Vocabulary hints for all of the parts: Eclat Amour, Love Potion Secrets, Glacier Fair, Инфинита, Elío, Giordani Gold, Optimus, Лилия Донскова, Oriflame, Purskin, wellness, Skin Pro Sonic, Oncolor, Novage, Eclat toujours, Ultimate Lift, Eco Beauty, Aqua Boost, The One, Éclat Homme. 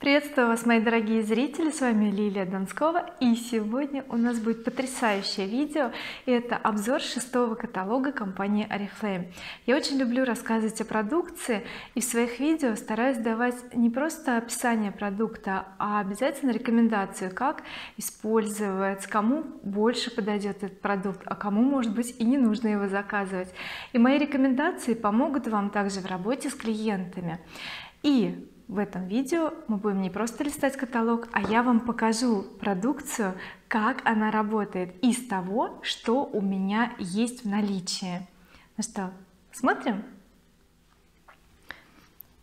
Приветствую вас, мои дорогие зрители, с вами Лилия Донскова, и сегодня у нас будет потрясающее видео, и это обзор 6-го каталога компании Oriflame. Я очень люблю рассказывать о продукции, и в своих видео стараюсь давать не просто описание продукта, а обязательно рекомендацию, как использовать, кому больше подойдет этот продукт, а кому, может быть, и не нужно его заказывать. И мои рекомендации помогут вам также в работе с клиентами. И в этом видео мы будем не просто листать каталог, а я вам покажу продукцию, как она работает, из того, что у меня есть в наличии. Ну что, смотрим?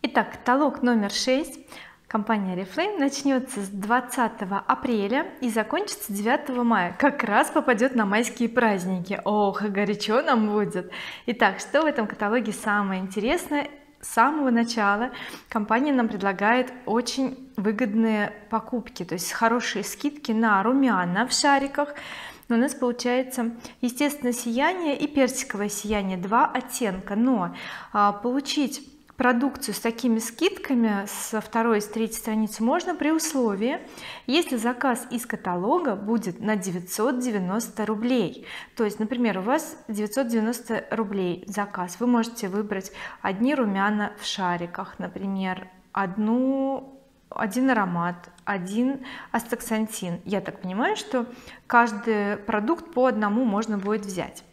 Итак, каталог номер 6 компания Oriflame начнется с 20 апреля и закончится 9 мая, как раз попадет на майские праздники. Ох, и горячо нам будет. Итак, что в этом каталоге самое интересное? С самого начала компания нам предлагает очень выгодные покупки, то есть хорошие скидки на румяна в шариках. Но у нас получается естественное сияние и персиковое сияние, два оттенка. Но получить продукцию с такими скидками со 2 и с 3 страницы можно при условии, если заказ из каталога будет на 990 рублей. То есть, например, у вас 990 рублей заказ, вы можете выбрать одни румяна в шариках, например, один аромат, один астаксантин. Я так понимаю, что каждый продукт по одному можно будет взять.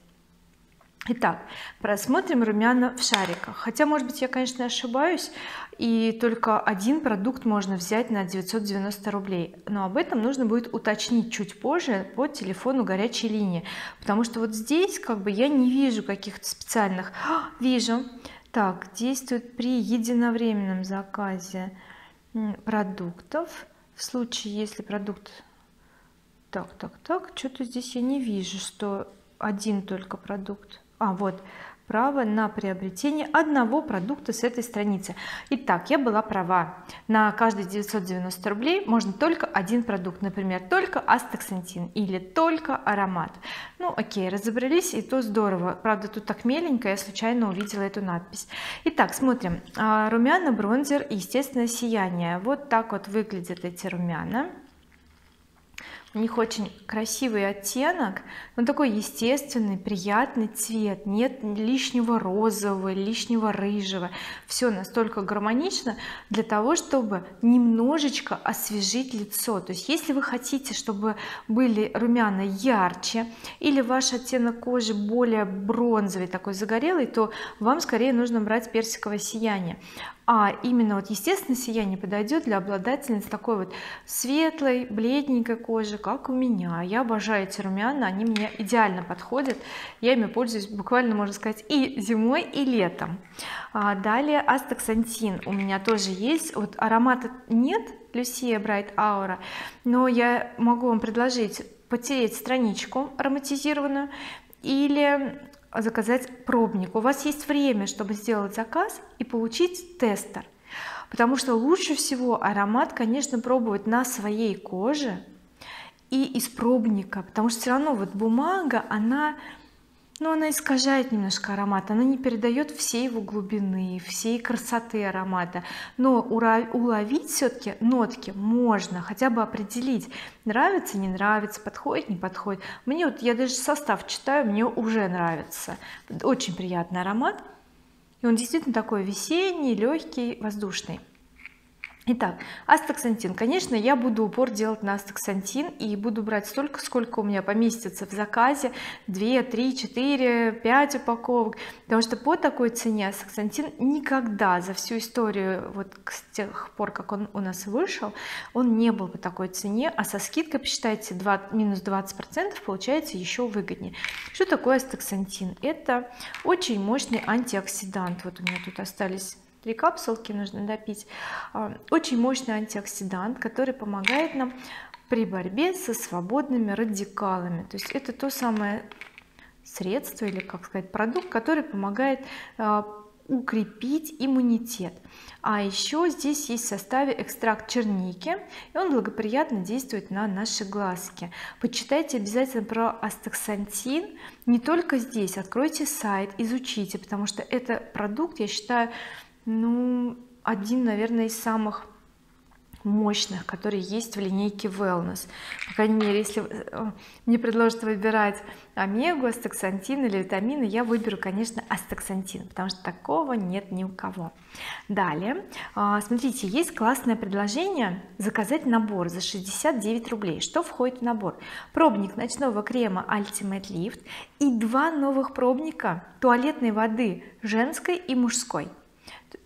Итак, просмотрим румяна в шариках. Хотя, может быть, я, конечно, ошибаюсь, и только один продукт можно взять на 990 рублей. Но об этом нужно будет уточнить чуть позже по телефону горячей линии. Потому что вот здесь как бы я не вижу каких-то специальных... Вижу. Так, действует при единовременном заказе продуктов. В случае, если продукт... Так, что-то здесь я не вижу, что один только продукт. Вот право на приобретение одного продукта с этой страницы. Итак, я была права, на каждые 990 рублей можно только один продукт, например, только астаксантин или только аромат. Ну окей, разобрались, и то здорово. Правда, тут так меленько, я случайно увидела эту надпись. Итак, смотрим. Румяна, бронзер и естественное сияние. Вот так вот выглядят эти румяна. У них очень красивый оттенок, но такой естественный, приятный цвет, нет лишнего розового, лишнего рыжего, все настолько гармонично для того, чтобы немножечко освежить лицо. То есть если вы хотите, чтобы были румяна ярче или ваш оттенок кожи более бронзовый, такой загорелый, то вам скорее нужно брать персиковое сияние. А именно вот естественное сияние подойдет для обладательниц такой вот светлой, бледненькой кожи, как у меня. Я обожаю эти румяна, они мне идеально подходят, я ими пользуюсь буквально, можно сказать, и зимой, и летом. Далее астаксантин у меня тоже есть, вот аромата нет, Люсия Брайт Аура, но я могу вам предложить потереть страничку ароматизированную или заказать пробник. У вас есть время, чтобы сделать заказ и получить тестер, потому что лучше всего аромат, конечно, пробовать на своей коже и из пробника, потому что все равно вот бумага, она искажает немножко аромат, она не передает всей его глубины, всей красоты аромата. Но уловить все-таки нотки можно, хотя бы определить, нравится, не нравится, подходит, не подходит. Мне вот, я даже состав читаю, мне уже нравится. Очень приятный аромат, и он действительно такой весенний, легкий, воздушный. Итак, астаксантин. Конечно, я буду упор делать на астаксантин и буду брать столько, сколько у меня поместится в заказе, 2, 3, 4, 5 упаковок, потому что по такой цене астаксантин никогда за всю историю, вот с тех пор, как он у нас вышел, он не был по такой цене, а со скидкой, посчитайте, минус 20% получается еще выгоднее. Что такое астаксантин? Это очень мощный антиоксидант. Вот у меня тут остались 3 капсулки, нужно допить. Очень мощный антиоксидант, который помогает нам при борьбе со свободными радикалами. То есть это то самое средство, или, как сказать, продукт, который помогает укрепить иммунитет. А еще здесь есть в составе экстракт черники, и он благоприятно действует на наши глазки. Почитайте обязательно про астаксантин, не только здесь, откройте сайт, изучите, потому что это продукт, я считаю, один, наверное, из самых мощных, которые есть в линейке wellness. По крайней мере, если мне предложат выбирать омегу, астаксантин или витамины, я выберу, конечно, астаксантин, потому что такого нет ни у кого. Далее, смотрите, есть классное предложение заказать набор за 69 рублей. Что входит в набор? Пробник ночного крема Ultimate Lift и два новых пробника туалетной воды женской и мужской.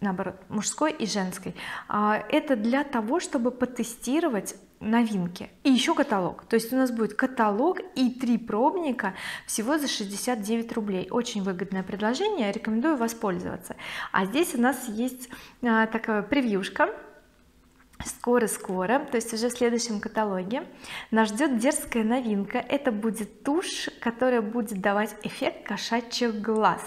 Наоборот, мужской и женской. Это для того, чтобы потестировать новинки. И еще каталог. То есть у нас будет каталог и 3 пробника всего за 69 рублей. Очень выгодное предложение, рекомендую воспользоваться. А здесь у нас есть такая превьюшка. Скоро-скоро, то есть уже в следующем каталоге нас ждет дерзкая новинка. Это будет тушь, которая будет давать эффект кошачьих глаз.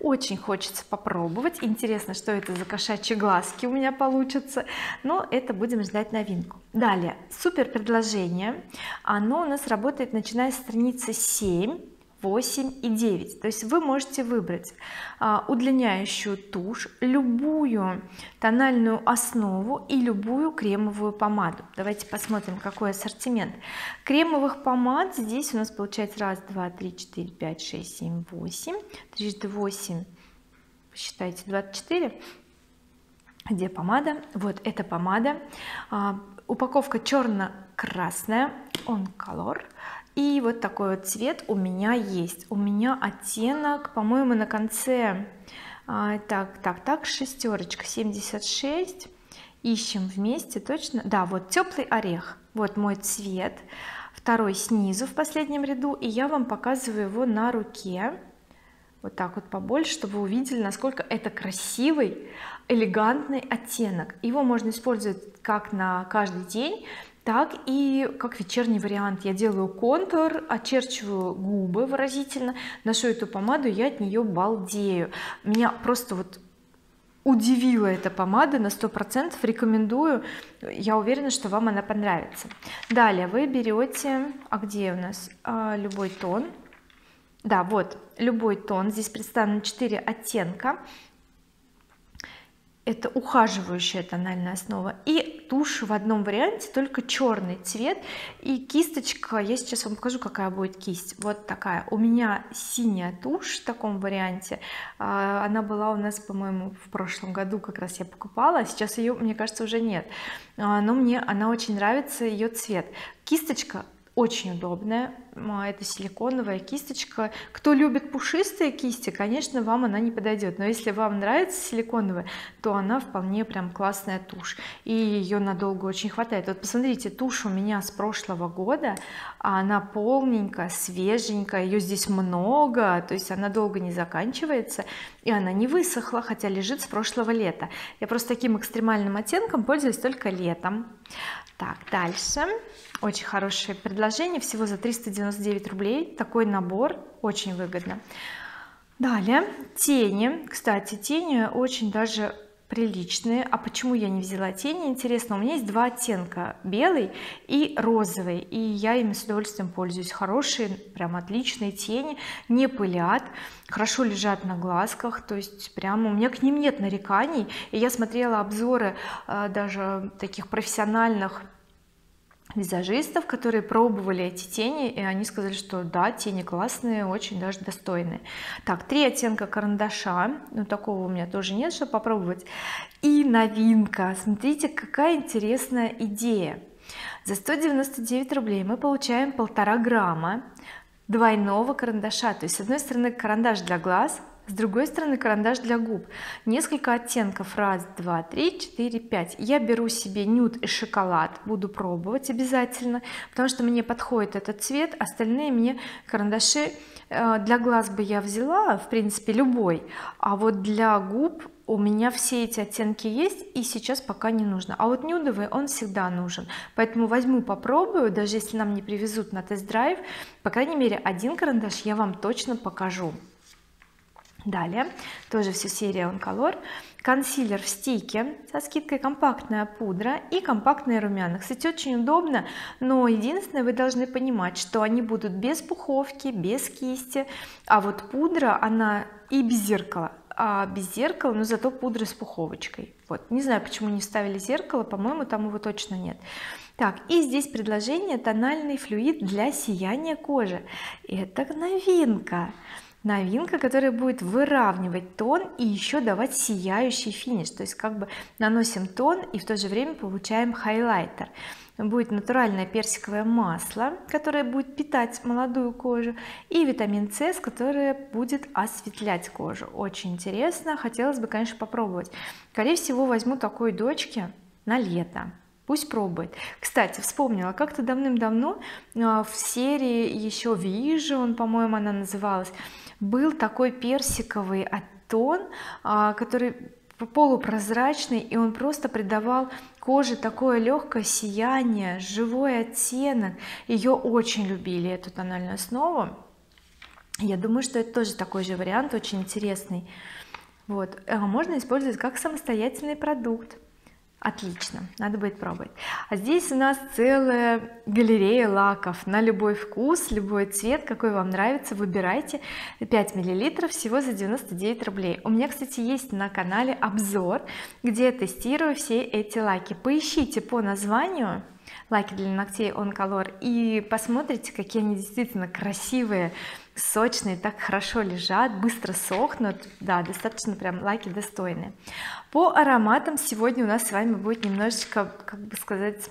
Очень хочется попробовать. Интересно, что это за кошачьи глазки у меня получатся. Но это будем ждать новинку. Далее, супер предложение. Оно у нас работает начиная с страницы 7, 8 и 9. То есть вы можете выбрать удлиняющую тушь, любую тональную основу и любую кремовую помаду. Давайте посмотрим, какой ассортимент. Кремовых помад здесь у нас получается 1, 2, 3, 4, 5, 6, 7, 8. 3×8, посчитайте, 24. Где помада? Вот эта помада. Упаковка черно-красная, Oncolor. И вот такой вот цвет у меня есть. У меня оттенок, по-моему, на конце шестерочка, 76. Ищем вместе, точно. Да, вот теплый орех. Вот мой цвет. Второй снизу в последнем ряду. И я вам показываю его на руке. Вот так вот побольше, чтобы вы увидели, насколько это красивый, элегантный оттенок. Его можно использовать как на каждый день, так и как вечерний вариант. Я делаю контур, очерчиваю губы выразительно, ношу эту помаду, я от нее балдею. Меня просто вот удивила эта помада на 100%, рекомендую, я уверена, что вам она понравится. Далее вы берете, где у нас любой тон, да, вот любой тон, здесь представлено 4 оттенка. Это ухаживающая тональная основа и тушь в одном варианте, только черный цвет. И кисточка, я сейчас вам покажу, какая будет кисть. Вот такая. У меня синяя тушь в таком варианте. Она была у нас, по-моему, в прошлом году, как раз я покупала. Сейчас ее, мне кажется, уже нет. Но мне она очень нравится, ее цвет. Кисточка очень удобная, это силиконовая кисточка. Кто любит пушистые кисти, конечно, вам она не подойдет, но если вам нравится силиконовая, то она вполне прям классная тушь, и ее надолго очень хватает. Вот посмотрите, тушь у меня с прошлого года, она полненькая, свеженькая, ее здесь много, то есть она долго не заканчивается, и она не высохла, хотя лежит с прошлого лета. Я просто таким экстремальным оттенком пользуюсь только летом. Так, дальше очень хорошее предложение, всего за 399 рублей такой набор, очень выгодно. Далее тени, кстати, тени очень даже приличные. А почему я не взяла тени, интересно? У меня есть 2 оттенка, белый и розовый, и я ими с удовольствием пользуюсь. Хорошие, прям отличные тени, не пылят, хорошо лежат на глазках, то есть прямо у меня к ним нет нареканий. И я смотрела обзоры даже таких профессиональных визажистов, которые пробовали эти тени, и они сказали, что да, тени классные, очень даже достойные. Так, 3 оттенка карандаша, но такого у меня тоже нет, чтобы попробовать. И новинка, смотрите, какая интересная идея. За 199 рублей мы получаем 1,5 грамма двойного карандаша, то есть с одной стороны карандаш для глаз, с другой стороны карандаш для губ. Несколько оттенков, 1, 2, 3, 4, 5. Я беру себе нюд и шоколад, буду пробовать обязательно, потому что мне подходит этот цвет. Остальные мне карандаши для глаз бы я взяла, в принципе, любой, а вот для губ у меня все эти оттенки есть, и сейчас пока не нужно. А вот нюдовый, он всегда нужен, поэтому возьму, попробую, даже если нам не привезут на тест-драйв, по крайней мере, один карандаш я вам точно покажу. Далее тоже все серия Oncolor, консилер в стике со скидкой, компактная пудра и компактные румяна. Кстати, очень удобно, но единственное, вы должны понимать, что они будут без пуховки, без кисти, а вот пудра, она и без зеркала. без зеркала, но зато пудра с пуховочкой. Вот, не знаю, почему не ставили зеркало, по-моему, там его точно нет. Так, и здесь предложение: тональный флюид для сияния кожи. Это новинка, новинка, которая будет выравнивать тон и еще давать сияющий финиш, то есть как бы наносим тон и в то же время получаем хайлайтер. Будет натуральное персиковое масло, которое будет питать молодую кожу, и витамин С, который будет осветлять кожу. Очень интересно, хотелось бы, конечно, попробовать. Скорее всего, возьму такой дочке на лето, пусть пробует. Кстати, вспомнила, как-то давным-давно в серии еще Vision, по-моему, она называлась, был такой персиковый оттон, который полупрозрачный, и он просто придавал коже такое легкое сияние, живой оттенок. Ее очень любили, эту тональную основу. Я думаю, что это тоже такой же вариант, очень интересный. Вот, можно использовать как самостоятельный продукт. Отлично, надо будет пробовать. А здесь у нас целая галерея лаков на любой вкус, любой цвет, какой вам нравится, выбирайте. 5 мл всего за 99 рублей. У меня, кстати, есть на канале обзор, где я тестирую все эти лаки. Поищите по названию лаки для ногтей Oncolor и посмотрите, какие они действительно красивые, сочные, так хорошо лежат, быстро сохнут. Да, достаточно прям лаки достойные. По ароматам сегодня у нас с вами будет немножечко, как бы сказать,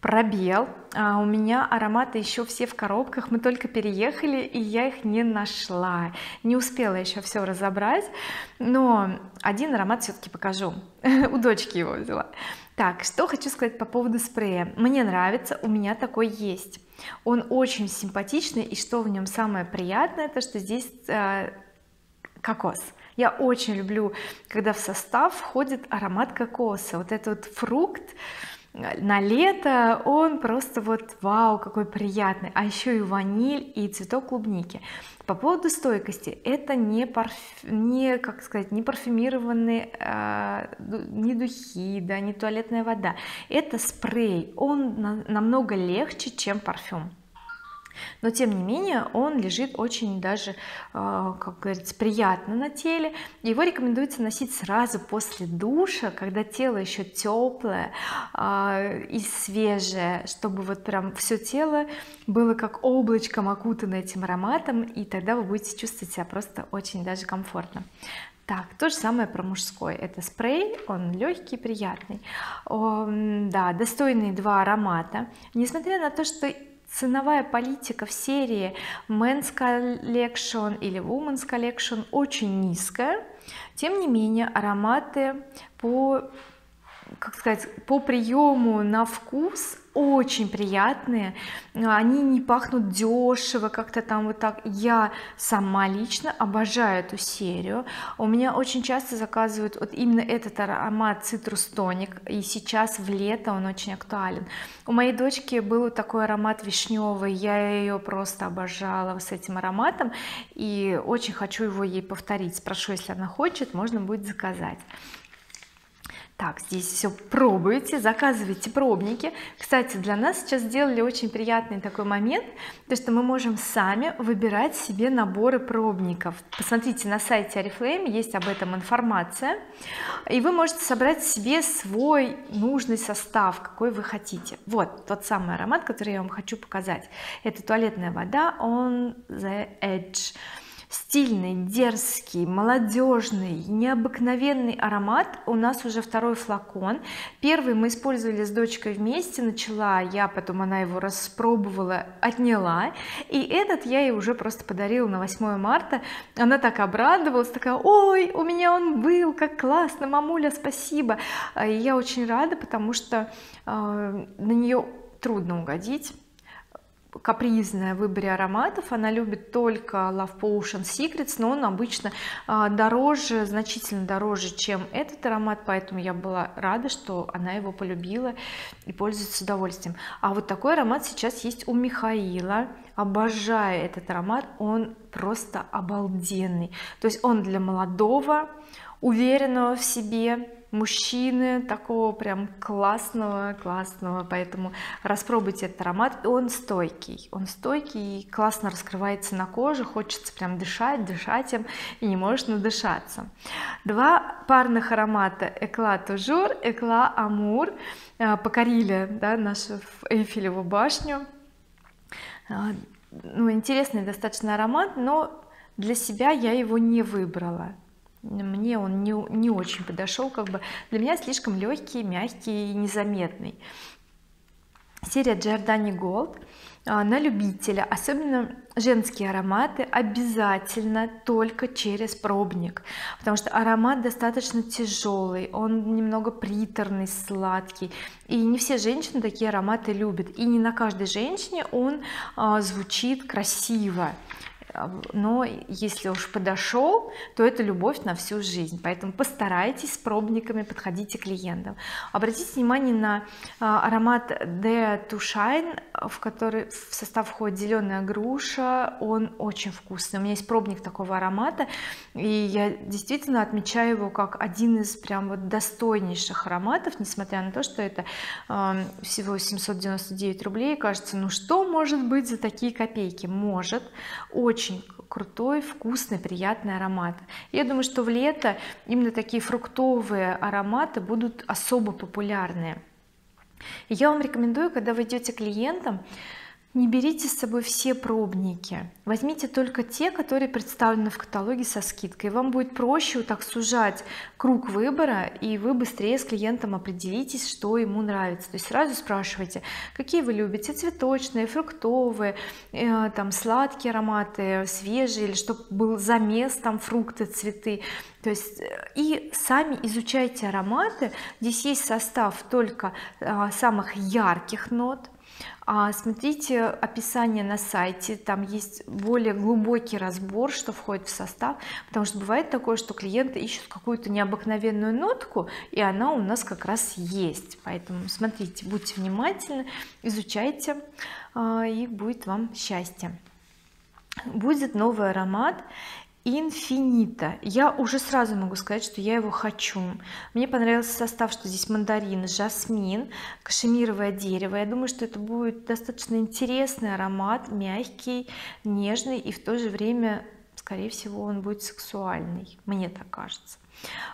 пробел. У меня ароматы еще все в коробках, мы только переехали, и я их не нашла, не успела еще все разобрать, но один аромат все-таки покажу. У дочки его взяла. Так, что хочу сказать по поводу спрея. Мне нравится, у меня такой есть, он очень симпатичный, и что в нем самое приятное, то что здесь кокос. Я очень люблю, когда в состав входит аромат кокоса. Вот этот вот фрукт на лето, он просто вот вау, какой приятный. А еще и ваниль, и цветок клубники. По поводу стойкости, это не парфюмированные не духи, да, не туалетная вода, это спрей. Он намного легче, чем парфюм, но тем не менее он лежит очень даже, как говорится, приятно на теле. Его рекомендуется носить сразу после душа, когда тело еще теплое и свежее, чтобы вот прям все тело было как облачком окутано этим ароматом, и тогда вы будете чувствовать себя просто очень даже комфортно. Так, то же самое про мужской. Это спрей, он легкий, приятный. Да, достойные два аромата, несмотря на то, что ценовая политика в серии Men's Collection или Women's Collection очень низкая, тем не менее ароматы по приему на вкус очень приятные, они не пахнут дешево как-то там вот так. Я сама лично обожаю эту серию, у меня очень часто заказывают вот именно этот аромат Citrus Tonic, и сейчас в лето он очень актуален. У моей дочки был такой аромат вишневый, я ее просто обожала с этим ароматом, и очень хочу его ей повторить. Спрошу, если она хочет, можно будет заказать. Так, здесь все пробуйте, заказывайте пробники. Кстати, для нас сейчас сделали очень приятный такой момент, то что мы можем сами выбирать себе наборы пробников. Посмотрите, на сайте Oriflame есть об этом информация, и вы можете собрать себе свой нужный состав, какой вы хотите. Вот тот самый аромат, который я вам хочу показать. Это туалетная вода On the Edge. Стильный, дерзкий, молодежный, необыкновенный аромат. У нас уже второй флакон. Первый мы использовали с дочкой вместе, начала я, потом она его распробовала, отняла, и этот я ей уже просто подарила на 8 марта. Она так обрадовалась, такая: ой, у меня он был, как классно, мамуля, спасибо. И я очень рада, потому что на нее трудно угодить, капризная в выборе ароматов. Она любит только Love Potion Secrets, но он обычно дороже, значительно дороже, чем этот аромат, поэтому я была рада, что она его полюбила и пользуется с удовольствием. А вот такой аромат сейчас есть у Михаила, обожаю этот аромат, он просто обалденный, то есть он для молодого, уверенного в себе мужчины такого прям классного, поэтому распробуйте этот аромат. Он стойкий и классно раскрывается на коже, хочется прям дышать им и не можешь надышаться. Два парных аромата Eclat toujours, Eclat Amour покорили, да, нашу Эйфелеву башню. Ну, интересный достаточно аромат, но для себя я его не выбрала, мне он не очень подошел, как бы для меня слишком легкий, мягкий и незаметный. Серия Giordani Gold на любителя, особенно женские ароматы обязательно только через пробник, потому что аромат достаточно тяжелый, он немного приторный, сладкий, и не все женщины такие ароматы любят, и не на каждой женщине он звучит красиво. Но если уж подошел, то это любовь на всю жизнь, поэтому постарайтесь с пробниками, подходите к клиентам. Обратите внимание на аромат Dare to Shine, в состав входит зеленая груша, он очень вкусный. У меня есть пробник такого аромата, и я действительно отмечаю его как один из прям вот достойнейших ароматов, несмотря на то, что это всего 799 рублей, кажется, ну что может быть за такие копейки? Может, очень крутой, вкусный, приятный аромат. Я думаю, что в лето именно такие фруктовые ароматы будут особо популярны. И я вам рекомендую, когда вы идете к клиентам, не берите с собой все пробники, возьмите только те, которые представлены в каталоге со скидкой. Вам будет проще вот так сужать круг выбора, и вы быстрее с клиентом определитесь, что ему нравится. То есть сразу спрашивайте, какие вы любите: цветочные, фруктовые, там сладкие ароматы, свежие, или чтобы был замес, там фрукты, цветы. То есть и сами изучайте ароматы. Здесь есть состав только самых ярких нот. Смотрите описание на сайте, там есть более глубокий разбор, что входит в состав, потому что бывает такое, что клиенты ищут какую-то необыкновенную нотку, и она у нас как раз есть. Поэтому смотрите, будьте внимательны, изучайте, и будет вам счастье. Будет новый аромат Инфинита. Я уже сразу могу сказать, что я его хочу. Мне понравился состав, что здесь мандарин, жасмин, кашемировое дерево. Я думаю, что это будет достаточно интересный аромат, мягкий, нежный, и в то же время, скорее всего, он будет сексуальный, мне так кажется.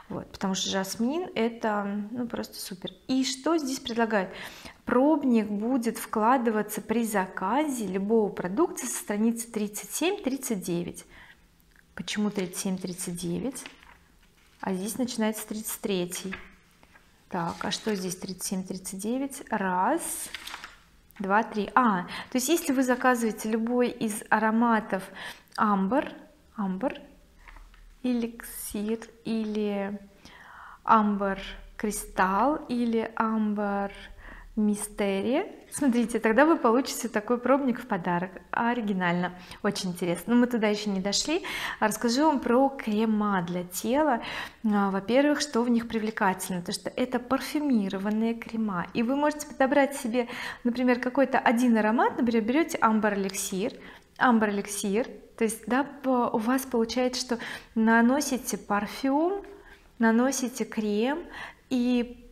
Вот, потому что жасмин — это, ну, просто супер. И что здесь предлагают? Пробник будет вкладываться при заказе любого продукта со страницы 37-39. Почему 37-39? А здесь начинается 33. Так, а что здесь 37-39? Раз, два, три. То есть если вы заказываете любой из ароматов амбр, эликсир, или амбр кристалл, или амбр мистерия, смотрите, тогда вы получите такой пробник в подарок. Оригинально, очень интересно, но мы туда еще не дошли. Расскажу вам про крема для тела. Во-первых, что в них привлекательно, то что это парфюмированные крема, и вы можете подобрать себе, например, какой-то один аромат. Например, берете амбр эликсир, то есть, да, у вас получается, что наносите парфюм, наносите крем, и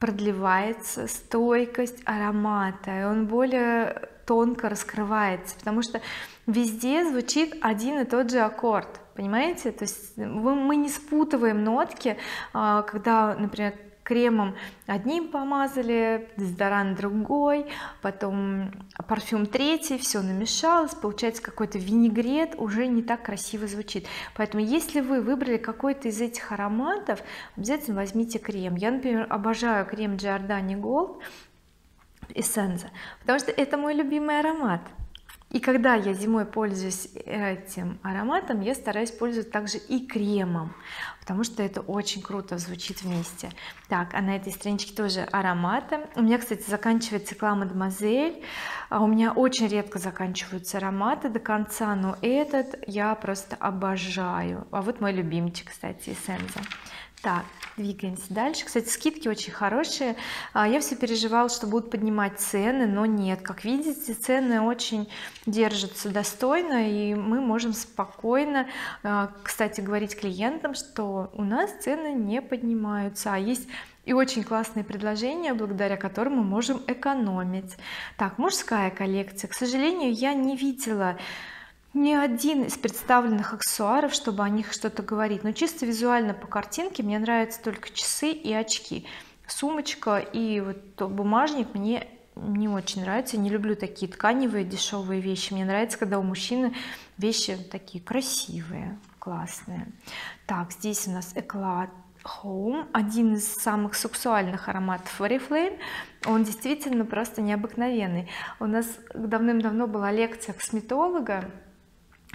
продлевается стойкость аромата, и он более тонко раскрывается, потому что везде звучит один и тот же аккорд, понимаете? То есть мы не спутываем нотки, когда, например, кремом одним помазали, дезодорант другой, потом парфюм третий, все намешалось, получается какой-то винегрет, уже не так красиво звучит. Поэтому если вы выбрали какой-то из этих ароматов, обязательно возьмите крем. Я, например, обожаю крем Giordani Gold Essenza, потому что это мой любимый аромат. И когда я зимой пользуюсь этим ароматом, я стараюсь пользоваться также и кремом, потому что это очень круто звучит вместе. Так, а на этой страничке тоже ароматы. У меня, кстати, заканчивается Eclat Mademoiselle, у меня очень редко заканчиваются ароматы до конца, но этот я просто обожаю. А вот мой любимчик, кстати, Essenza. Так, двигаемся дальше. Кстати, скидки очень хорошие. Я все переживала, что будут поднимать цены, но нет. Как видите, цены очень держатся достойно, и мы можем спокойно, кстати, говорить клиентам, что у нас цены не поднимаются, а есть и очень классные предложения, благодаря которым мы можем экономить. Так, мужская коллекция. К сожалению, я не видела ни один из представленных аксессуаров, чтобы о них что-то говорить, но чисто визуально по картинке мне нравятся только часы и очки. Сумочка и вот бумажник мне не очень нравится, не люблю такие тканевые дешевые вещи. Мне нравится, когда у мужчины вещи такие красивые, классные. Так, здесь у нас Éclat Homme, один из самых сексуальных ароматов Oriflame. Он действительно просто необыкновенный. У нас давным-давно была лекция косметолога,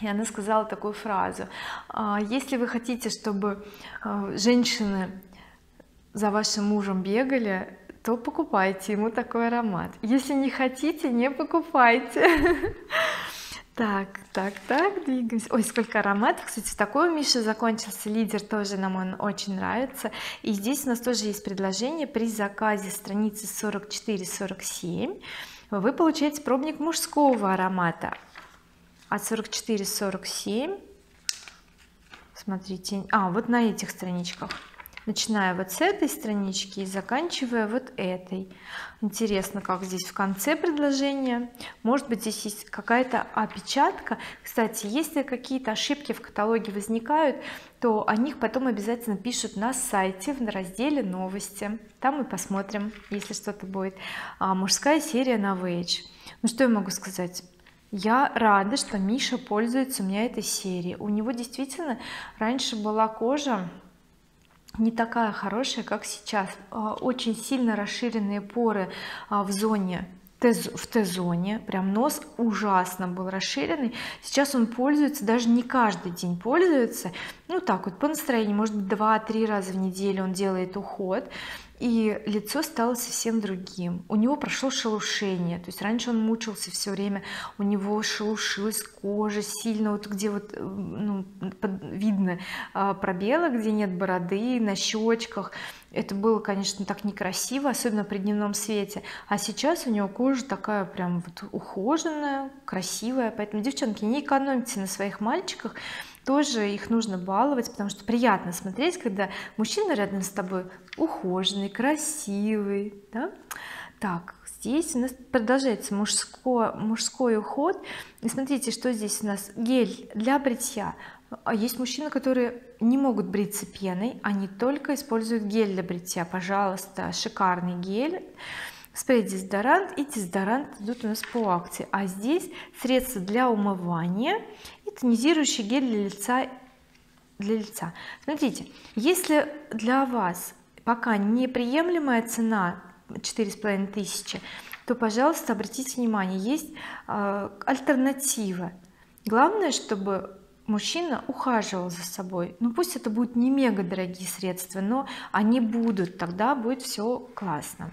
и она сказала такую фразу: если вы хотите, чтобы женщины за вашим мужем бегали, то покупайте ему такой аромат, если не хотите, не покупайте. Так, двигаемся. Ой, сколько ароматов. Кстати, в такой у Миши закончился лидер, тоже нам он очень нравится. И здесь у нас тоже есть предложение: при заказе страницы 44-47 вы получаете пробник мужского аромата. От 44-47, смотрите, вот на этих страничках, начиная вот с этой странички и заканчивая вот этой. Интересно, как здесь в конце предложения, может быть, здесь есть какая-то опечатка. Кстати, если какие-то ошибки в каталоге возникают, то о них потом обязательно пишут на сайте в разделе новости, там мы посмотрим, если что-то будет. Мужская серия Novage. Ну что я могу сказать, я рада, что Миша пользуется у меня этой серией. У него действительно раньше была кожа не такая хорошая, как сейчас, очень сильно расширенные поры в зоне, в Т-зоне, прям нос ужасно был расширенный. Сейчас он пользуется, даже не каждый день пользуется, ну так вот по настроению, может быть, 2-3 раза в неделю он делает уход, и лицо стало совсем другим. У него прошло шелушение, то есть раньше он мучился все время, у него шелушилась кожа сильно, вот где вот, ну, видно пробелы, где нет бороды, на щечках. Это было, конечно, так некрасиво, особенно при дневном свете. А сейчас у него кожа такая прям вот ухоженная, красивая. Поэтому, девчонки, не экономьте на своих мальчиках, тоже их нужно баловать, потому что приятно смотреть, когда мужчина рядом с тобой ухоженный, красивый, да? Так, здесь у нас продолжается мужской уход. И смотрите, что здесь у нас: гель для бритья. Есть мужчины, которые не могут бриться пеной, они только используют гель для бритья. Пожалуйста, шикарный гель. Спрей дезодорант и дезодорант идут у нас по акции. А здесь средство для умывания и тонизирующий гель для лица. Смотрите, если для вас пока неприемлемая цена 4500, то, пожалуйста, обратите внимание, есть альтернатива. Главное, чтобы мужчина ухаживал за собой. Ну пусть это будут не мега дорогие средства, но они будут, тогда будет все классно.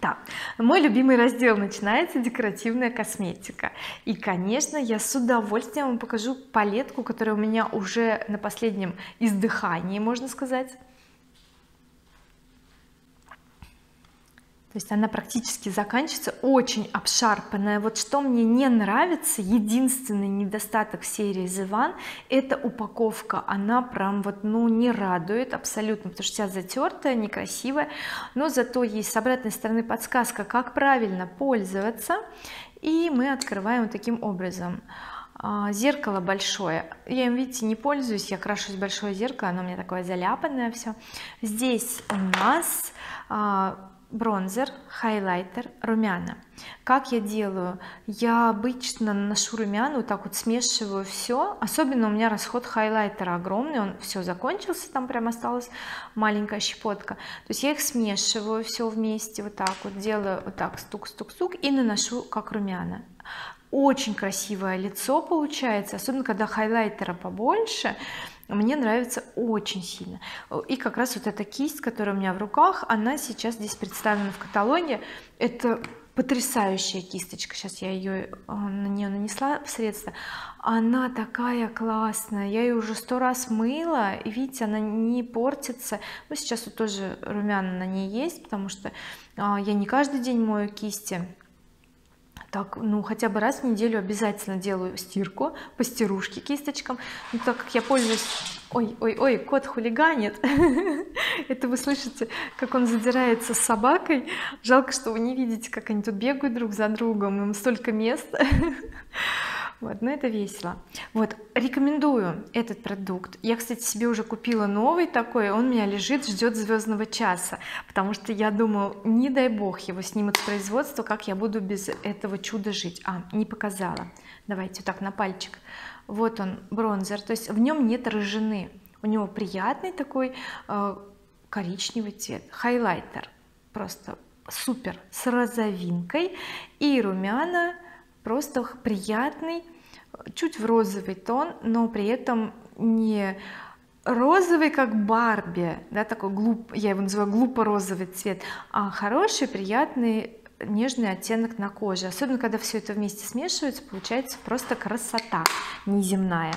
Так, мой любимый раздел начинается — декоративная косметика. И, конечно, я с удовольствием вам покажу палетку, которая у меня уже на последнем издыхании, можно сказать. То есть она практически заканчивается, очень обшарпанная. Вот что мне не нравится, единственный недостаток серии The One — это упаковка. Она прям вот, ну, не радует абсолютно, потому что вся затертая, некрасивая. Но зато есть с обратной стороны подсказка, как правильно пользоваться. И мы открываем вот таким образом. Зеркало большое, я им, видите, не пользуюсь, я крашусь в большое зеркало, оно у меня такое заляпанное все. Здесь у нас бронзер, хайлайтер, румяна. Как я делаю? Я обычно наношу румяна, вот так вот смешиваю все. Особенно у меня расход хайлайтера огромный, он все закончился, там прям осталась маленькая щепотка. То есть я их смешиваю все вместе, вот так вот делаю, вот так стук-стук-стук, и наношу как румяна. Очень красивое лицо получается, особенно когда хайлайтера побольше. Мне нравится очень сильно. И как раз вот эта кисть, которая у меня в руках, она сейчас здесь представлена в каталоге. Это Потрясающая кисточка, сейчас я ее на нее нанесла в средство, она такая классная, я ее уже 100 раз мыла, и видите, она не портится. Ну, сейчас вот тоже румяна на ней есть, потому что я не каждый день мою кисти, так, ну хотя бы раз в неделю обязательно делаю стирку по стирушке кисточкам, но так как я пользуюсь... Ой-ой-ой, кот хулиганит. Это вы слышите, как он задирается с собакой. Жалко, что вы не видите, как они тут бегают друг за другом, им столько места. Вот, но это весело. Вот, рекомендую этот продукт. Я, кстати, себе уже купила новый такой, он у меня лежит, ждет звездного часа, потому что я думаю, не дай бог его снимут с производства, как я буду без этого чуда жить. А, не показала. Давайте вот так на пальчик. Вот он, бронзер, то есть в нем нет рыжины, у него приятный такой коричневый цвет, хайлайтер просто супер с розовинкой и румяна, просто приятный, чуть в розовый тон, но при этом не розовый как Барби, да, такой глупый, я его называю глупо-розовый цвет, а хороший, приятный, нежный оттенок на коже, особенно когда все это вместе смешивается, получается просто красота неземная.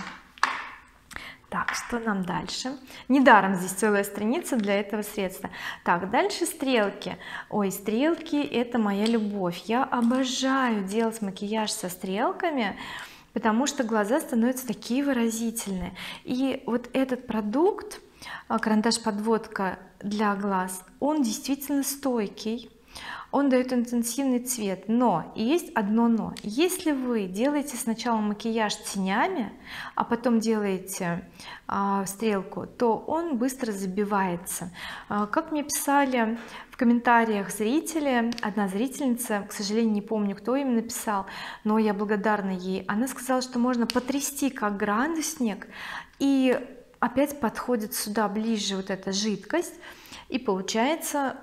Так, что нам дальше? Недаром здесь целая страница для этого средства. Так, дальше стрелки. Ой, стрелки — это моя любовь. Я обожаю делать макияж со стрелками, потому что глаза становятся такие выразительные. И вот этот продукт, карандаш-подводка для глаз, он действительно стойкий. Он дает интенсивный цвет, но, и есть одно но, если вы делаете сначала макияж тенями, а потом делаете стрелку, то он быстро забивается. Как мне писали в комментариях зрители, одна зрительница, к сожалению, не помню, кто им написал, но я благодарна ей, она сказала, что можно потрясти как градусник, и опять подходит сюда ближе вот эта жидкость, и получается...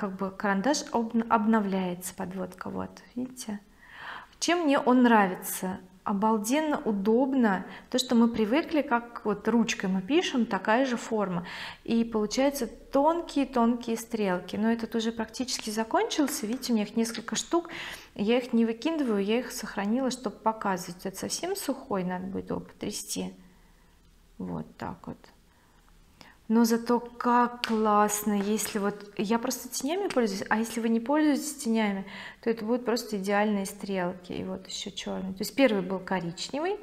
как бы карандаш обновляется, подводка, вот видите, чем мне он нравится. Обалденно удобно то, что мы привыкли, как вот ручкой мы пишем, такая же форма, и получается тонкие-тонкие стрелки. Но этот уже практически закончился, видите, у меня их несколько штук, я их не выкидываю, я их сохранила, чтобы показывать. Это совсем сухой, надо будет его потрясти вот так вот. Но зато как классно, если вот я просто тенями пользуюсь, а если вы не пользуетесь тенями, то это будут просто идеальные стрелки. И вот еще черный, то есть первый был коричневый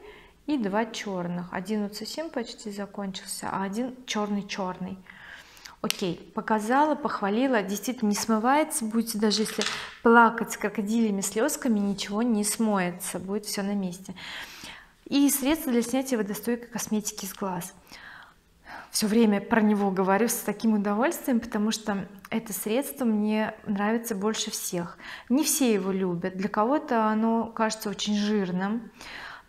и два черных, один вот совсем почти закончился, а один черный-черный. Окей, показала, похвалила, действительно не смывается, будете даже если плакать с крокодильями слезками, ничего не смоется, будет все на месте. И средство для снятия водостойкой косметики с глаз. Все время про него говорю с таким удовольствием, потому что это средство мне нравится больше всех. Не все его любят, для кого-то оно кажется очень жирным,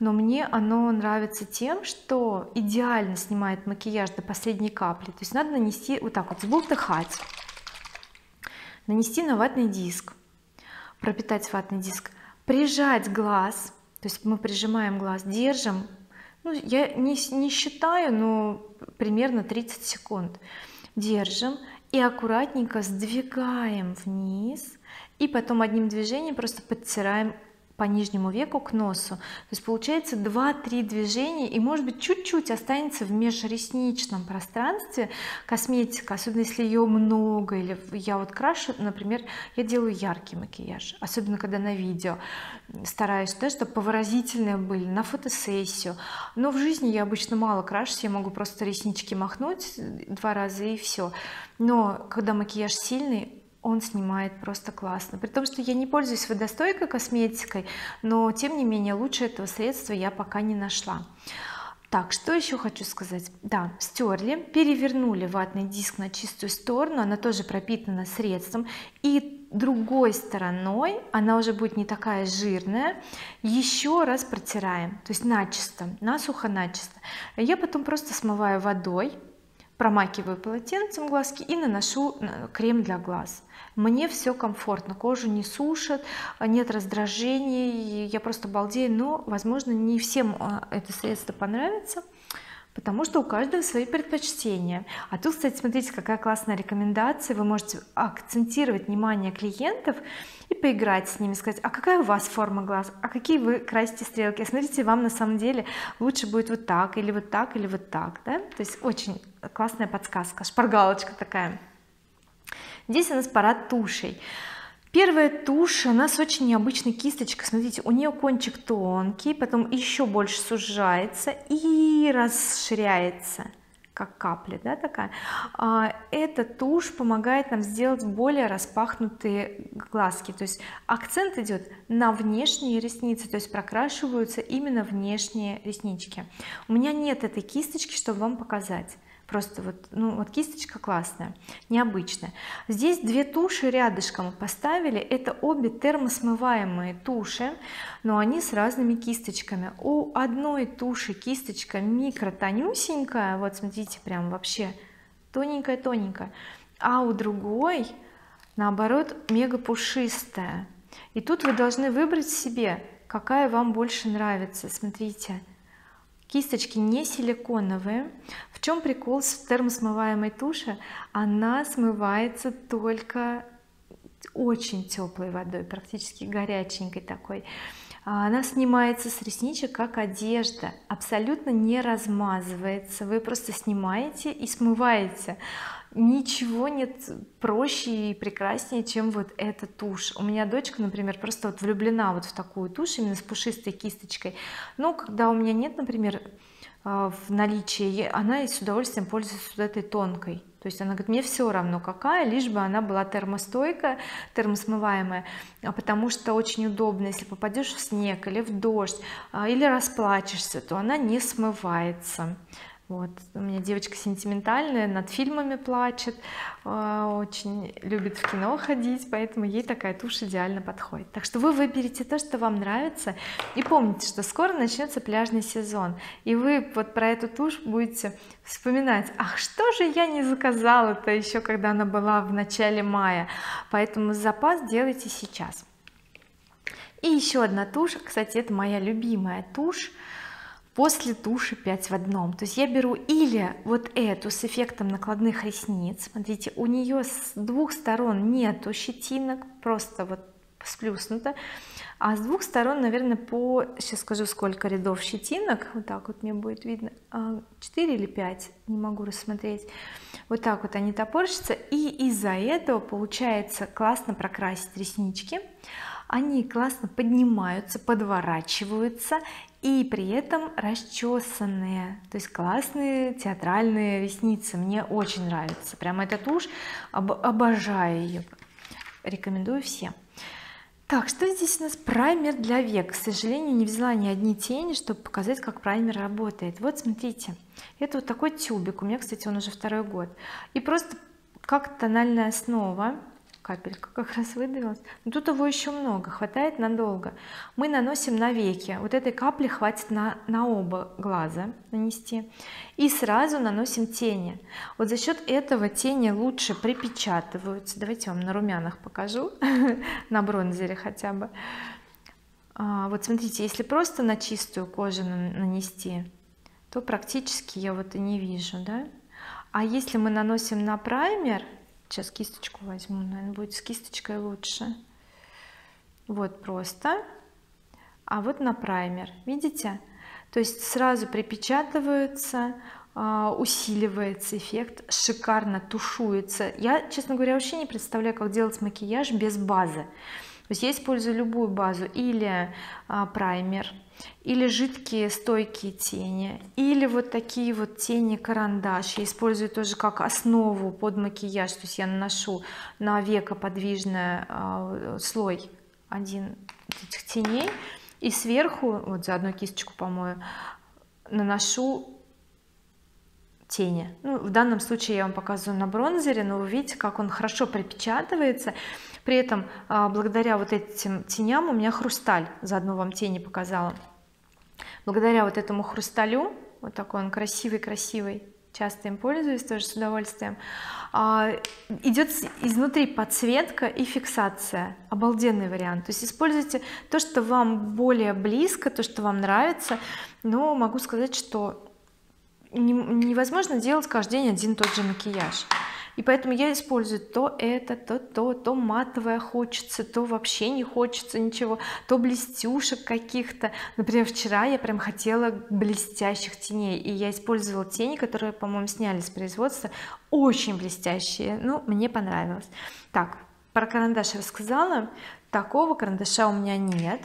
но мне оно нравится тем, что идеально снимает макияж до последней капли. То есть надо нанести вот так вот, сболтыхать, нанести на ватный диск, пропитать ватный диск, прижать глаз, то есть мы прижимаем глаз, держим. Ну, я не считаю, но примерно 30 секунд держим и аккуратненько сдвигаем вниз, и потом одним движением просто подтираем по нижнему веку к носу. То есть получается 2-3 движения, и может быть чуть-чуть останется в межресничном пространстве косметика, особенно если ее много, или я вот крашу, например, я делаю яркий макияж, особенно когда на видео стараюсь, да, чтобы повыразительные были, на фотосессию, но в жизни я обычно мало крашусь, я могу просто реснички махнуть 2 раза и все. Но когда макияж сильный, он снимает просто классно, при том, что я не пользуюсь водостойкой косметикой, но тем не менее лучше этого средства я пока не нашла. Так, что еще хочу сказать. Да, стерли, перевернули ватный диск на чистую сторону, она тоже пропитана средством, и другой стороной она уже будет не такая жирная. Еще раз протираем, то есть начисто, насухо, начисто. Я потом просто смываю водой, промакиваю полотенцем глазки и наношу крем для глаз. Мне все комфортно, кожу не сушит, нет раздражений, я просто балдею. Но, возможно, не всем это средство понравится, потому что у каждого свои предпочтения. А тут, кстати, смотрите, какая классная рекомендация, вы можете акцентировать внимание клиентов и поиграть с ними, сказать: а какая у вас форма глаз, а какие вы красите стрелки, смотрите, вам на самом деле лучше будет вот так или вот так или вот так, да? То есть очень классная подсказка, шпаргалочка такая. Здесь у нас парад тушей. Первая тушь, у нас очень необычная кисточка, смотрите, у нее кончик тонкий, потом еще больше сужается и расширяется, как капля, да, такая. Эта тушь помогает нам сделать более распахнутые глазки, то есть акцент идет на внешние ресницы, то есть прокрашиваются именно внешние реснички. У меня нет этой кисточки, чтобы вам показать. Просто вот, ну вот кисточка классная, необычная. Здесь две туши рядышком поставили, это обе термосмываемые туши, но они с разными кисточками. У одной туши кисточка микротонюсенькая, вот смотрите, прям вообще тоненькая-тоненькая, а у другой наоборот мега пушистая. И тут вы должны выбрать себе, какая вам больше нравится. Смотрите, кисточки не силиконовые. В чем прикол с термосмываемой туши? Она смывается только очень теплой водой, практически горяченькой такой. Она снимается с ресничек как одежда, абсолютно не размазывается, вы просто снимаете и смываете. Ничего нет проще и прекраснее, чем вот эта тушь. У меня дочка, например, просто вот влюблена вот в такую тушь именно с пушистой кисточкой, но когда у меня нет, например, в наличии, она с удовольствием пользуется вот этой тонкой. То есть она говорит: мне все равно какая, лишь бы она была термостойкая, термосмываемая, потому что очень удобно, если попадешь в снег или в дождь, или расплачешься, то она не смывается. Вот, у меня девочка сентиментальная, над фильмами плачет, очень любит в кино ходить, поэтому ей такая тушь идеально подходит. Так что вы выберите то, что вам нравится, и помните, что скоро начнется пляжный сезон, и вы вот про эту тушь будете вспоминать: ах, что же я не заказала-то еще, когда она была в начале мая. Поэтому запас делайте сейчас. И еще одна тушь, кстати, это моя любимая тушь после туши 5 в одном. То есть я беру или вот эту с эффектом накладных ресниц, смотрите, у нее с двух сторон нету щетинок, просто вот сплюснуто, а с двух сторон, наверное, по, сейчас скажу, сколько рядов щетинок, вот так вот мне будет видно, 4 или 5, не могу рассмотреть, вот так вот они топорщатся, и из-за этого получается классно прокрасить реснички, они классно поднимаются, подворачиваются и при этом расчесанные, то есть классные театральные ресницы. Мне очень нравится прям эта тушь, обожаю ее, рекомендую всем. Так, что здесь у нас? Праймер для век. К сожалению, не взяла ни одни тени, чтобы показать, как праймер работает. Вот смотрите, это вот такой тюбик, у меня, кстати, он уже второй год, и просто как тональная основа, капелька как раз выдавилась, но тут его еще много, хватает надолго. Мы наносим на веки, вот этой капли хватит на оба глаза нанести, и сразу наносим тени. Вот за счет этого тени лучше припечатываются. Давайте вам на румянах покажу, на бронзере хотя бы. Вот смотрите, если просто на чистую кожу нанести, то практически я вот и не вижу, да? А если мы наносим на праймер, сейчас кисточку возьму, наверное, будет с кисточкой лучше, вот просто, а вот на праймер, видите, то есть сразу припечатываются, усиливается эффект, шикарно тушуется. Я, честно говоря, вообще не представляю, как делать макияж без базы. То есть я использую любую базу, или праймер, или жидкие стойкие тени, или вот такие вот тени карандаш. Я использую тоже как основу под макияж, то есть я наношу на веко подвижный слой один этих теней, и сверху, вот заодно кисточку помою, наношу тени. Ну, в данном случае я вам показываю на бронзере, но вы видите, как он хорошо припечатывается. При этом благодаря вот этим теням, у меня хрусталь, заодно вам тени показала, благодаря вот этому хрусталю, вот такой он красивый-красивый, часто им пользуюсь тоже с удовольствием, идет изнутри подсветка и фиксация. Обалденный вариант. То есть используйте то, что вам более близко, то, что вам нравится, но могу сказать, что невозможно делать каждый день один и тот же макияж. И поэтому я использую то это, то матовое хочется, то вообще не хочется ничего, то блестюшек каких-то. Например, вчера я прям хотела блестящих теней, и я использовала тени, которые, по-моему, сняли с производства, очень блестящие, ну, мне понравилось. Так, про карандаш рассказала, такого карандаша у меня нет,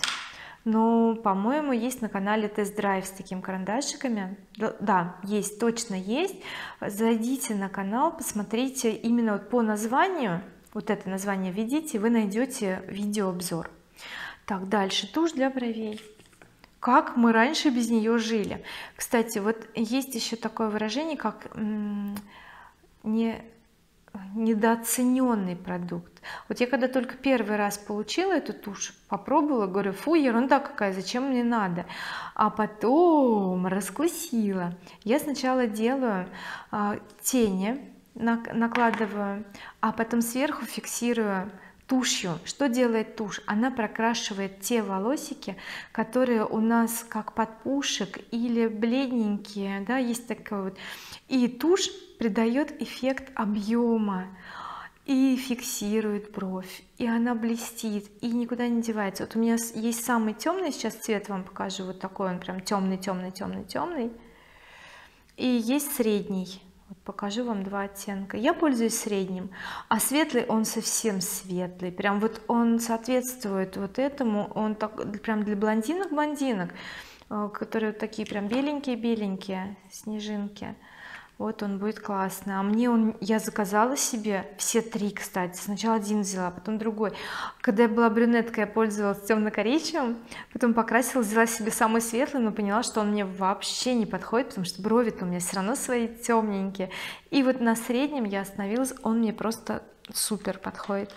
но, по-моему, есть на канале тест-драйв с такими карандашиками, да, есть, точно есть. Зайдите на канал, посмотрите, именно вот по названию, вот это название введите, вы найдете видеообзор. Так, дальше тушь для бровей. Как мы раньше без нее жили. Кстати, вот есть еще такое выражение, как недооцененный продукт. Вот я когда только первый раз получила эту тушь, попробовала, говорю, фу, ерунда какая, зачем мне надо, а потом раскусила. Я сначала делаю тени, накладываю, а потом сверху фиксирую тушью. Что делает тушь? Она прокрашивает те волосики, которые у нас как подпушек или бледненькие, да, есть такая вот, и тушь придает эффект объема и фиксирует бровь, и она блестит и никуда не девается. Вот у меня есть самый темный сейчас цвет, вам покажу, вот такой он прям темный, и есть средний. Покажу вам два оттенка. Я пользуюсь средним, а светлый, он совсем светлый, прям вот он соответствует вот этому, он так, прям для блондинок, которые вот такие прям беленькие снежинки. Вот он будет классно. А мне он, я заказала себе все три, кстати, сначала один взяла, потом другой. Когда я была брюнеткой, я пользовалась темно-коричневым, потом покрасила, взяла себе самый светлый, но поняла, что он мне вообще не подходит, потому что брови-то у меня все равно свои темненькие. И вот на среднем я остановилась, он мне просто супер подходит.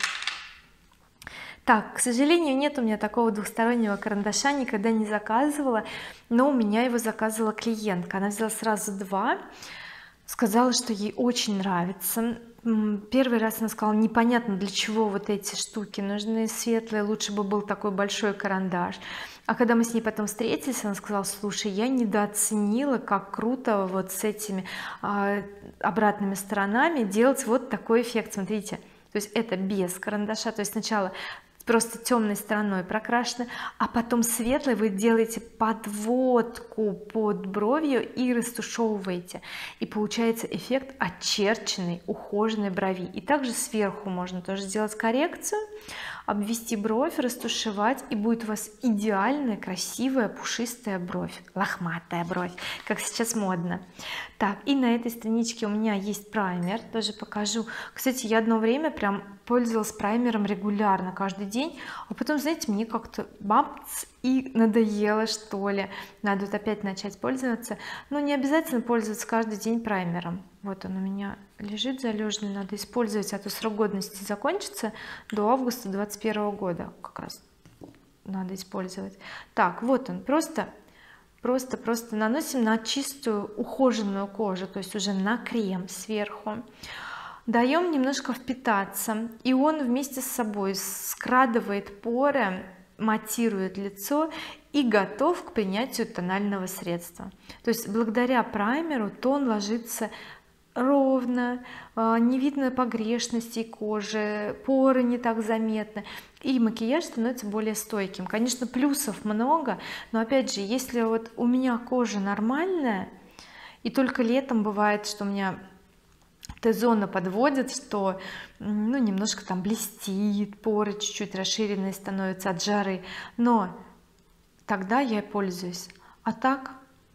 Так, к сожалению, нет у меня такого двухстороннего карандаша, никогда не заказывала, но у меня его заказывала клиентка, она взяла сразу два. Сказала, что ей очень нравится. Первый раз она сказала, непонятно, для чего вот эти штуки нужны светлые, лучше бы был такой большой карандаш. А когда мы с ней потом встретились, она сказала, слушай, я недооценила, как круто вот с этими обратными сторонами делать вот такой эффект. Смотрите, то есть это без карандаша, то есть сначала просто темной стороной прокрашено, а потом светлой вы делаете подводку под бровью и растушевываете, и получается эффект очерченной ухоженной брови. И также сверху можно тоже сделать коррекцию, обвести бровь, растушевать, и будет у вас идеальная красивая пушистая бровь, лохматая бровь, как сейчас модно. Так, и на этой страничке у меня есть праймер, тоже покажу. Кстати, я одно время прям пользовалась праймером регулярно, каждый день, а потом, знаете, мне как-то бац и надоело, что ли, надо вот опять начать пользоваться. Но не обязательно пользоваться каждый день праймером, вот он у меня лежит залежный, надо использовать, а то срок годности закончится до августа 2021 года, как раз надо использовать. Так, вот он, просто наносим на чистую ухоженную кожу, то есть уже на крем сверху. Даем немножко впитаться, и он вместе с собой скрадывает поры, матирует лицо и готов к принятию тонального средства. То есть благодаря праймеру тон ложится ровно, не видно погрешностей кожи, поры не так заметны, и макияж становится более стойким. Конечно, плюсов много, но опять же, если вот у меня кожа нормальная, и только летом бывает, что у меня Т-зона подводит, что, ну, немножко там блестит, поры чуть-чуть расширенные становятся от жары, но тогда я пользуюсь. А так,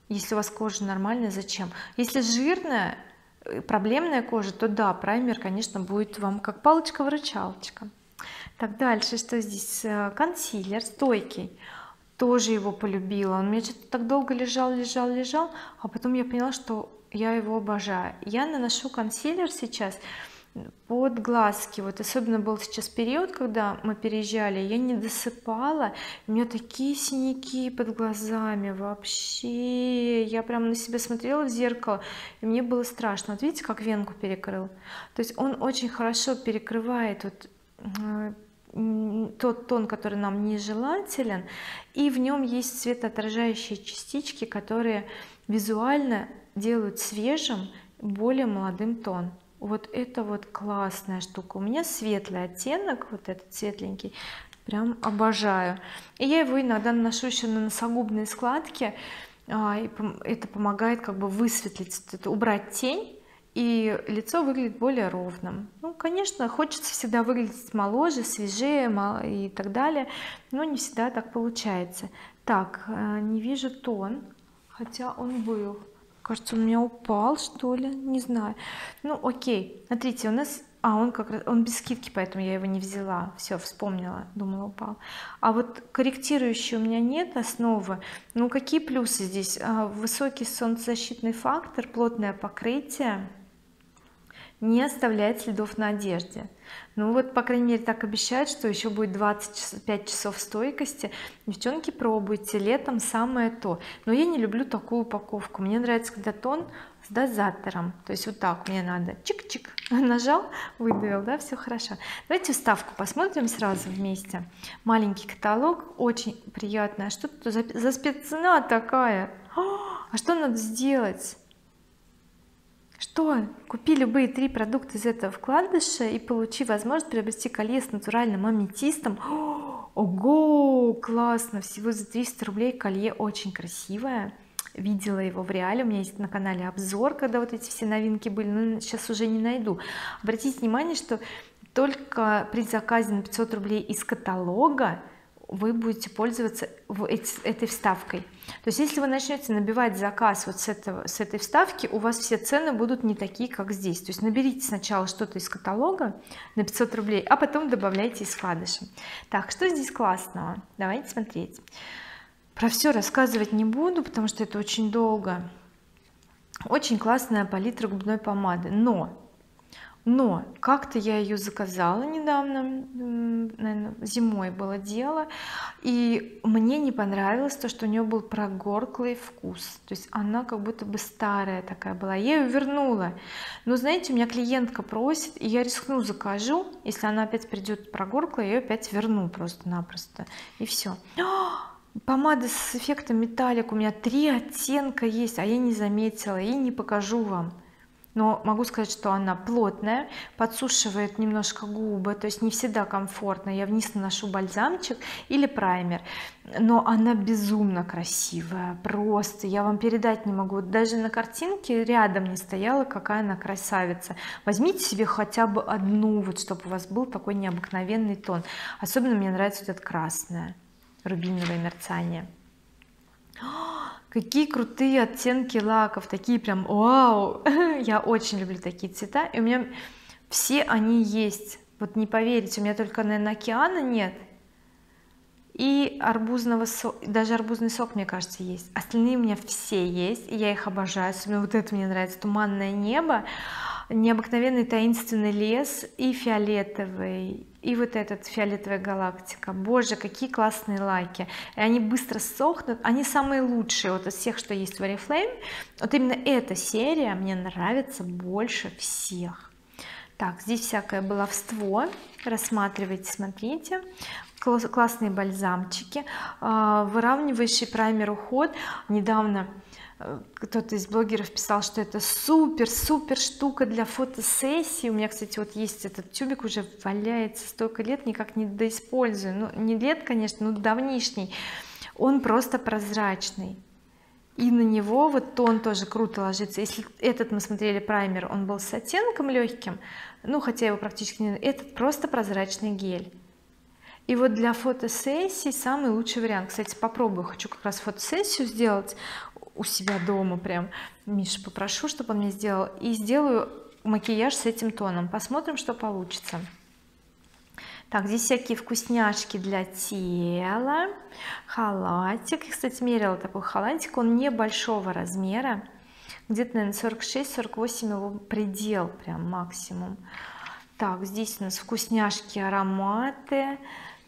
если у вас кожа нормальная, зачем? Если жирная, проблемная кожа, то да, праймер, конечно, будет вам как палочка-выручалочка. Так, дальше что здесь? Консилер стойкий, тоже его полюбила, он у меня что-то так долго лежал, а потом я поняла, что я его обожаю. Я наношу консилер сейчас под глазки, вот особенно был сейчас период, когда мы переезжали, я не досыпала, у меня такие синяки под глазами, вообще я прям на себя смотрела в зеркало, и мне было страшно. Вот видите, как венку перекрыл, то есть он очень хорошо перекрывает вот тот тон, который нам нежелателен, и в нем есть светоотражающие частички, которые визуально делают свежим, более молодым тон. Вот это вот классная штука. У меня светлый оттенок, вот этот светленький, прям обожаю. И я его иногда наношу еще на носогубные складки, и это помогает как бы высветлить, убрать тень, и лицо выглядит более ровным. Ну, конечно, хочется всегда выглядеть моложе, свежее и так далее, но не всегда так получается. Так, не вижу тон, хотя он был. Кажется, у меня упал, что ли, не знаю. Ну, окей, смотрите, у нас... он как раз, он без скидки, поэтому я его не взяла. Все, вспомнила, думала, упал. А вот корректирующей у меня нет основы. Ну, какие плюсы здесь? Высокий солнцезащитный фактор, плотное покрытие, не оставляет следов на одежде. Ну вот, по крайней мере, так обещают, что еще будет 25 часов стойкости. Девчонки, пробуйте, летом самое то. Но я не люблю такую упаковку. Мне нравится, когда тон с дозатором. То есть вот так мне надо, чик-чик, нажал, выдавил, да, все хорошо. Давайте вставку посмотрим сразу вместе. Маленький каталог, очень приятная. Что тут за спеццена такая? А что надо сделать? Что? Купи любые 3 продукта из этого вкладыша и получи возможность приобрести колье с натуральным аметистом. Ого, классно! Всего за 300 рублей колье, очень красивое. Видела его в реале, у меня есть на канале обзор, когда вот эти все новинки были, но сейчас уже не найду. Обратите внимание, что только при заказе на 500 рублей из каталога вы будете пользоваться этой вставкой. То есть если вы начнете набивать заказ вот с этой вставки, у вас все цены будут не такие, как здесь. То есть наберите сначала что-то из каталога на 500 рублей, а потом добавляйте из вкладыша. Так, что здесь классного? Давайте смотреть. Про все рассказывать не буду, потому что это очень долго. Очень классная палитра губной помады, но как-то я ее заказала недавно, наверное, зимой было дело, и мне не понравилось то, что у нее был прогорклый вкус, то есть она как будто бы старая такая была. Я ее вернула, но знаете, у меня клиентка просит, и я рискну, закажу. Если она опять придет прогорклая, я ее опять верну просто-напросто, и все. Помада с эффектом металлик, у меня 3 оттенка есть, а я не заметила и не покажу вам. Но могу сказать, что она плотная, подсушивает немножко губы, то есть не всегда комфортно. Я вниз наношу бальзамчик или праймер, но она безумно красивая, просто я вам передать не могу. Даже на картинке рядом не стояла, какая она красавица. Возьмите себе хотя бы одну, вот, чтобы у вас был такой необыкновенный тон. Особенно мне нравится вот это красное, рубиновое мерцание. Какие крутые оттенки лаков, такие прям вау. Я очень люблю такие цвета, и у меня все они есть. Вот не поверите, у меня только, наверное, океана нет, и арбузного сока, даже арбузный сок, мне кажется, есть. Остальные у меня все есть, и я их обожаю. Особенно вот это мне нравится, туманное небо, необыкновенный таинственный лес и фиолетовый, и вот этот фиолетовая галактика. Боже, какие классные лаки, и они быстро сохнут, они самые лучшие вот из всех, что есть в Oriflame. Вот именно эта серия мне нравится больше всех. Так, здесь всякое баловство, рассматривайте, смотрите. Классные бальзамчики, выравнивающий праймер уход. Недавно кто-то из блогеров писал, что это супер-супер штука для фотосессии. У меня, кстати, вот есть этот тюбик, уже валяется столько лет, никак не доиспользую. Ну, не лет, конечно, но давнишний. Он просто прозрачный, и на него вот тон тоже круто ложится. Если этот мы смотрели праймер, он был с оттенком легким, ну, хотя его практически не... Этот просто прозрачный гель. И вот для фотосессий самый лучший вариант. Кстати, попробую, хочу как раз фотосессию сделать у себя дома, прям Миша попрошу, чтобы он мне сделал, и сделаю макияж с этим тоном, посмотрим, что получится. Так, здесь всякие вкусняшки для тела, халатик. Я, кстати, мерила такой халатик, он небольшого размера, где-то, наверное, 46-48 его предел, прям максимум. Так, здесь у нас вкусняшки, ароматы,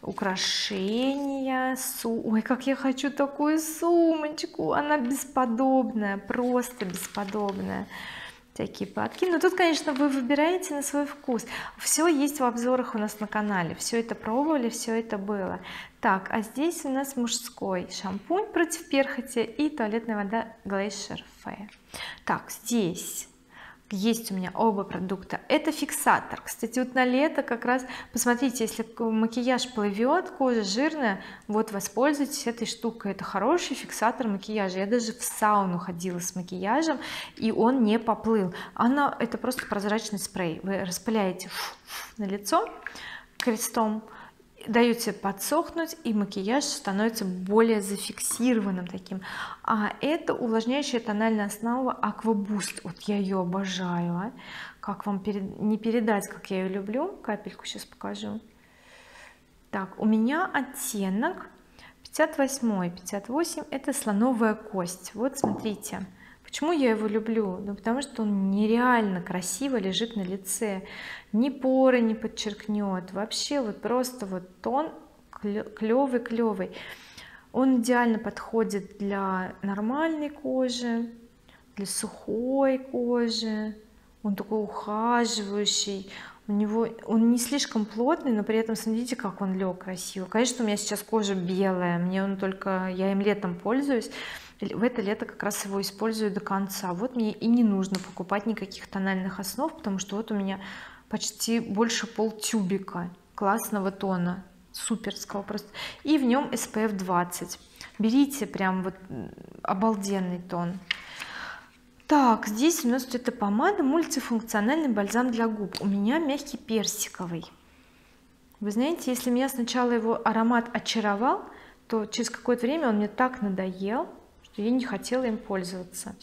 украшения. Ой, как я хочу такую сумочку, она бесподобная, просто бесподобная. всякие платки. Но тут, конечно, вы выбираете на свой вкус. Все есть в обзорах у нас на канале, все это пробовали, все это было. Так, а здесь у нас мужской шампунь против перхоти и туалетная вода Glacier Fair. Так, здесь есть у меня оба продукта. Это фиксатор, кстати, вот на лето как раз, посмотрите, если макияж плывет, кожа жирная, вот воспользуйтесь этой штукой, это хороший фиксатор макияжа. Я даже в сауну ходила с макияжем, и он не поплыл. Это просто прозрачный спрей, вы распыляете на лицо крестом, даете подсохнуть, и макияж становится более зафиксированным таким. А это увлажняющая тональная основа Aqua Boost, вот я ее обожаю, как вам не передать, как я ее люблю. Капельку сейчас покажу. Так, у меня оттенок 58, это слоновая кость. Вот смотрите, почему я его люблю, ну потому что он нереально красиво лежит на лице, ни поры не подчеркнет, вообще вот просто вот тон клевый, он идеально подходит для нормальной кожи, для сухой кожи, он такой ухаживающий, у него он не слишком плотный, но при этом смотрите, как он лег красиво. Конечно, у меня сейчас кожа белая, мне он только, я им летом пользуюсь. В это лето как раз его использую до конца. Вот мне и не нужно покупать никаких тональных основ, потому что вот у меня почти больше полтюбика классного тона, суперского просто. И в нем SPF 20. Берите прям вот обалденный тон. Так, здесь у нас вот эта помада, мультифункциональный бальзам для губ. У меня мягкий персиковый. Вы знаете, если меня сначала его аромат очаровал, то через какое-то время он мне так надоел, я не хотела им пользоваться.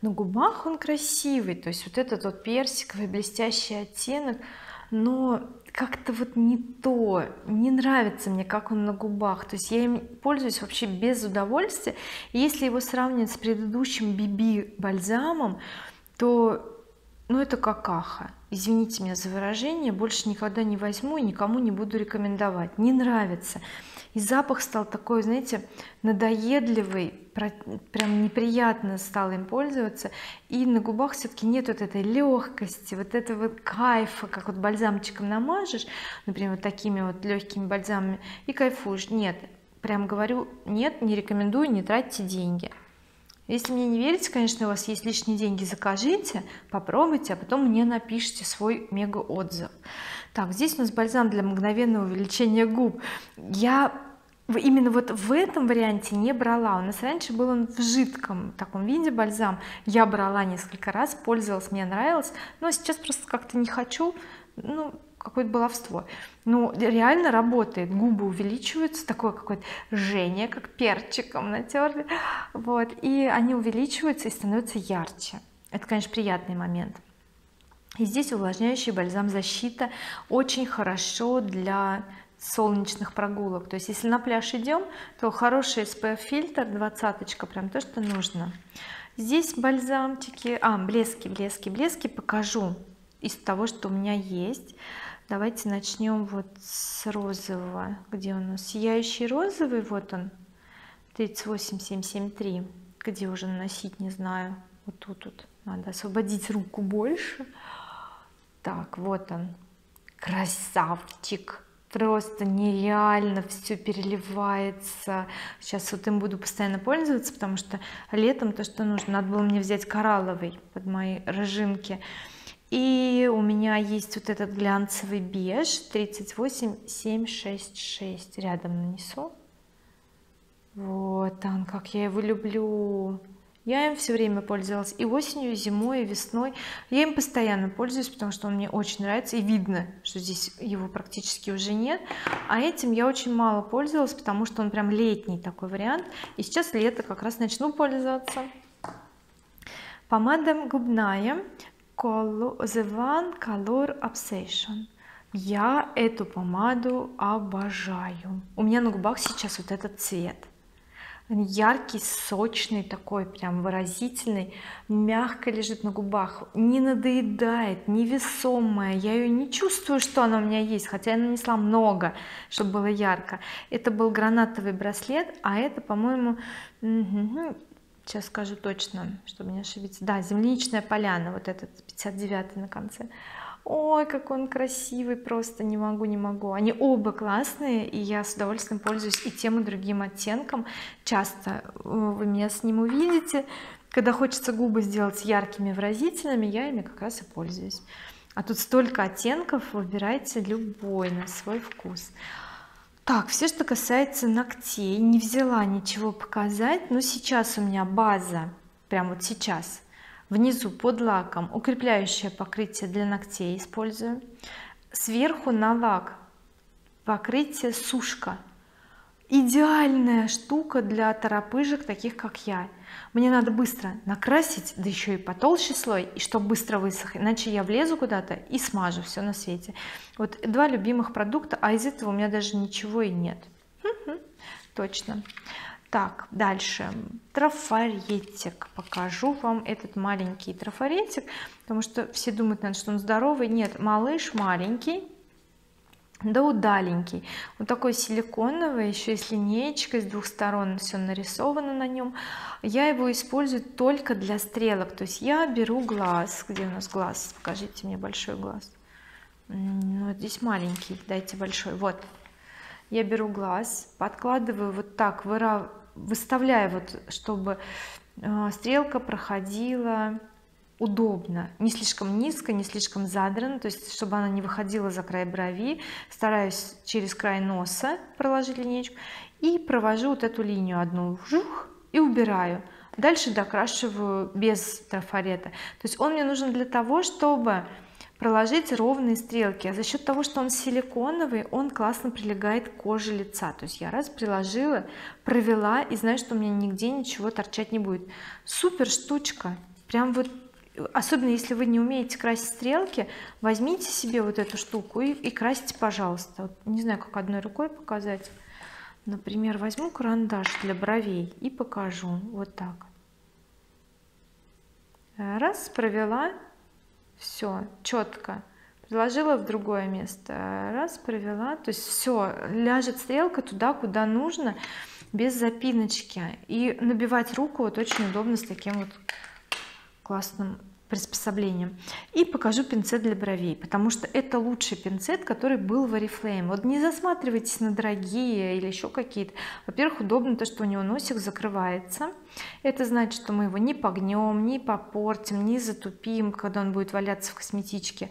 На губах он красивый, то есть вот этот вот персиковый блестящий оттенок, но как-то вот не то, не нравится мне, как он на губах, то есть я им пользуюсь вообще без удовольствия. И если его сравнивать с предыдущим BB бальзамом, то ну это какаха, извините меня за выражение, больше никогда не возьму и никому не буду рекомендовать, не нравится. И запах стал такой, знаете, надоедливый, прям неприятно стало им пользоваться. И на губах все-таки нет вот этой легкости, вот этого кайфа, как вот бальзамчиком намажешь, например, вот такими вот легкими бальзамами, и кайфуешь. Нет, прям говорю, нет, не рекомендую, не тратьте деньги. Если мне не верите, конечно, у вас есть лишние деньги, закажите, попробуйте, а потом мне напишите свой мега отзыв. Так, здесь у нас бальзам для мгновенного увеличения губ. Я именно вот в этом варианте не брала, у нас раньше был он в жидком таком виде бальзам, я брала несколько раз, пользовалась, мне нравилось, но сейчас просто как-то не хочу, ну какое-то баловство. Ну реально работает, губы увеличиваются, такое какое-то жжение, как перчиком натерли, вот, и они увеличиваются и становятся ярче. Это, конечно, приятный момент. И здесь увлажняющий бальзам защита, очень хорошо для солнечных прогулок, то есть если на пляж идем, то хороший SPF фильтр 20, прям то, что нужно. Здесь бальзамчики, блески покажу из того, что у меня есть. Давайте начнем вот с розового, где у нас сияющий розовый, вот он 38773, где уже наносить, не знаю, вот тут вот надо освободить руку больше. Так, вот он, красавчик, просто нереально все переливается. Сейчас вот им буду постоянно пользоваться, потому что летом то, что нужно. Надо было мне взять коралловый под мои рыжинки. И у меня есть вот этот глянцевый беж 38766, рядом нанесу. Вот он, как я его люблю, я им все время пользовалась, и осенью, и зимой, и весной я им постоянно пользуюсь, потому что он мне очень нравится, и видно, что здесь его практически уже нет. А этим я очень мало пользовалась, потому что он прям летний такой вариант, и сейчас лето как раз начну пользоваться. Помада губная The One Color Obsession, я эту помаду обожаю, у меня на губах сейчас вот этот цвет. Он яркий, сочный такой, прям выразительный, мягко лежит на губах, не надоедает, невесомая, я ее не чувствую, что она у меня есть, хотя я нанесла много, чтобы было ярко. Это был гранатовый браслет, а это, по-моему, сейчас скажу точно, чтобы не ошибиться, да, земляничная поляна, вот этот 59 на конце. Ой, как он красивый, просто не могу. Они оба классные, и я с удовольствием пользуюсь и тем, и другим оттенком. Часто вы меня с ним увидите, когда хочется губы сделать яркими, выразительными, я ими как раз и пользуюсь. А тут столько оттенков, выбирайте любой на свой вкус. Так, все, что касается ногтей, не взяла ничего показать, но сейчас у меня база, прямо вот сейчас, внизу под лаком укрепляющее покрытие для ногтей использую, сверху на лак покрытие сушка, идеальная штука для торопыжек, таких как я. Мне надо быстро накрасить, да еще и потолще слой, и чтобы быстро высох, иначе я влезу куда-то и смажу все на свете. Вот два любимых продукта, а из этого у меня даже ничего и нет. Точно. Так, дальше трафаретик, покажу вам этот маленький трафаретик, потому что все думают, наверное, что он здоровый. Нет, малыш маленький, да удаленький, вот такой силиконовый, еще и с линеечкой, с двух сторон все нарисовано на нем. Я его использую только для стрелок, то есть я беру глаз, где у нас глаз, покажите мне большой глаз, ну, здесь маленький, дайте большой, вот, я беру глаз, подкладываю вот так, выставляя вот, чтобы стрелка проходила удобно, не слишком низко, не слишком задрано, то есть чтобы она не выходила за край брови, стараюсь через край носа проложить линеечку и провожу вот эту линию одну, жух, и убираю, дальше докрашиваю без трафарета. То есть он мне нужен для того, чтобы проложить ровные стрелки, а за счет того, что он силиконовый, он классно прилегает к коже лица. То есть я раз приложила, провела, и знаю, что у меня нигде ничего торчать не будет. Супер штучка, прям вот. Особенно если вы не умеете красить стрелки, возьмите себе вот эту штуку и красьте, пожалуйста. Вот, не знаю, как одной рукой показать. Например, возьму карандаш для бровей и покажу. Вот так. Раз, провела, все, четко. Приложила в другое место. Раз, провела. То есть все, ляжет стрелка туда, куда нужно, без запиночки. И набивать руку вот очень удобно с таким вот классным приспособлением. И покажу пинцет для бровей, потому что это лучший пинцет, который был в Oriflame. Вот не засматривайтесь на дорогие или еще какие-то. Во-первых, удобно то, что у него носик закрывается, это значит, что мы его не погнем, не попортим, не затупим, когда он будет валяться в косметичке.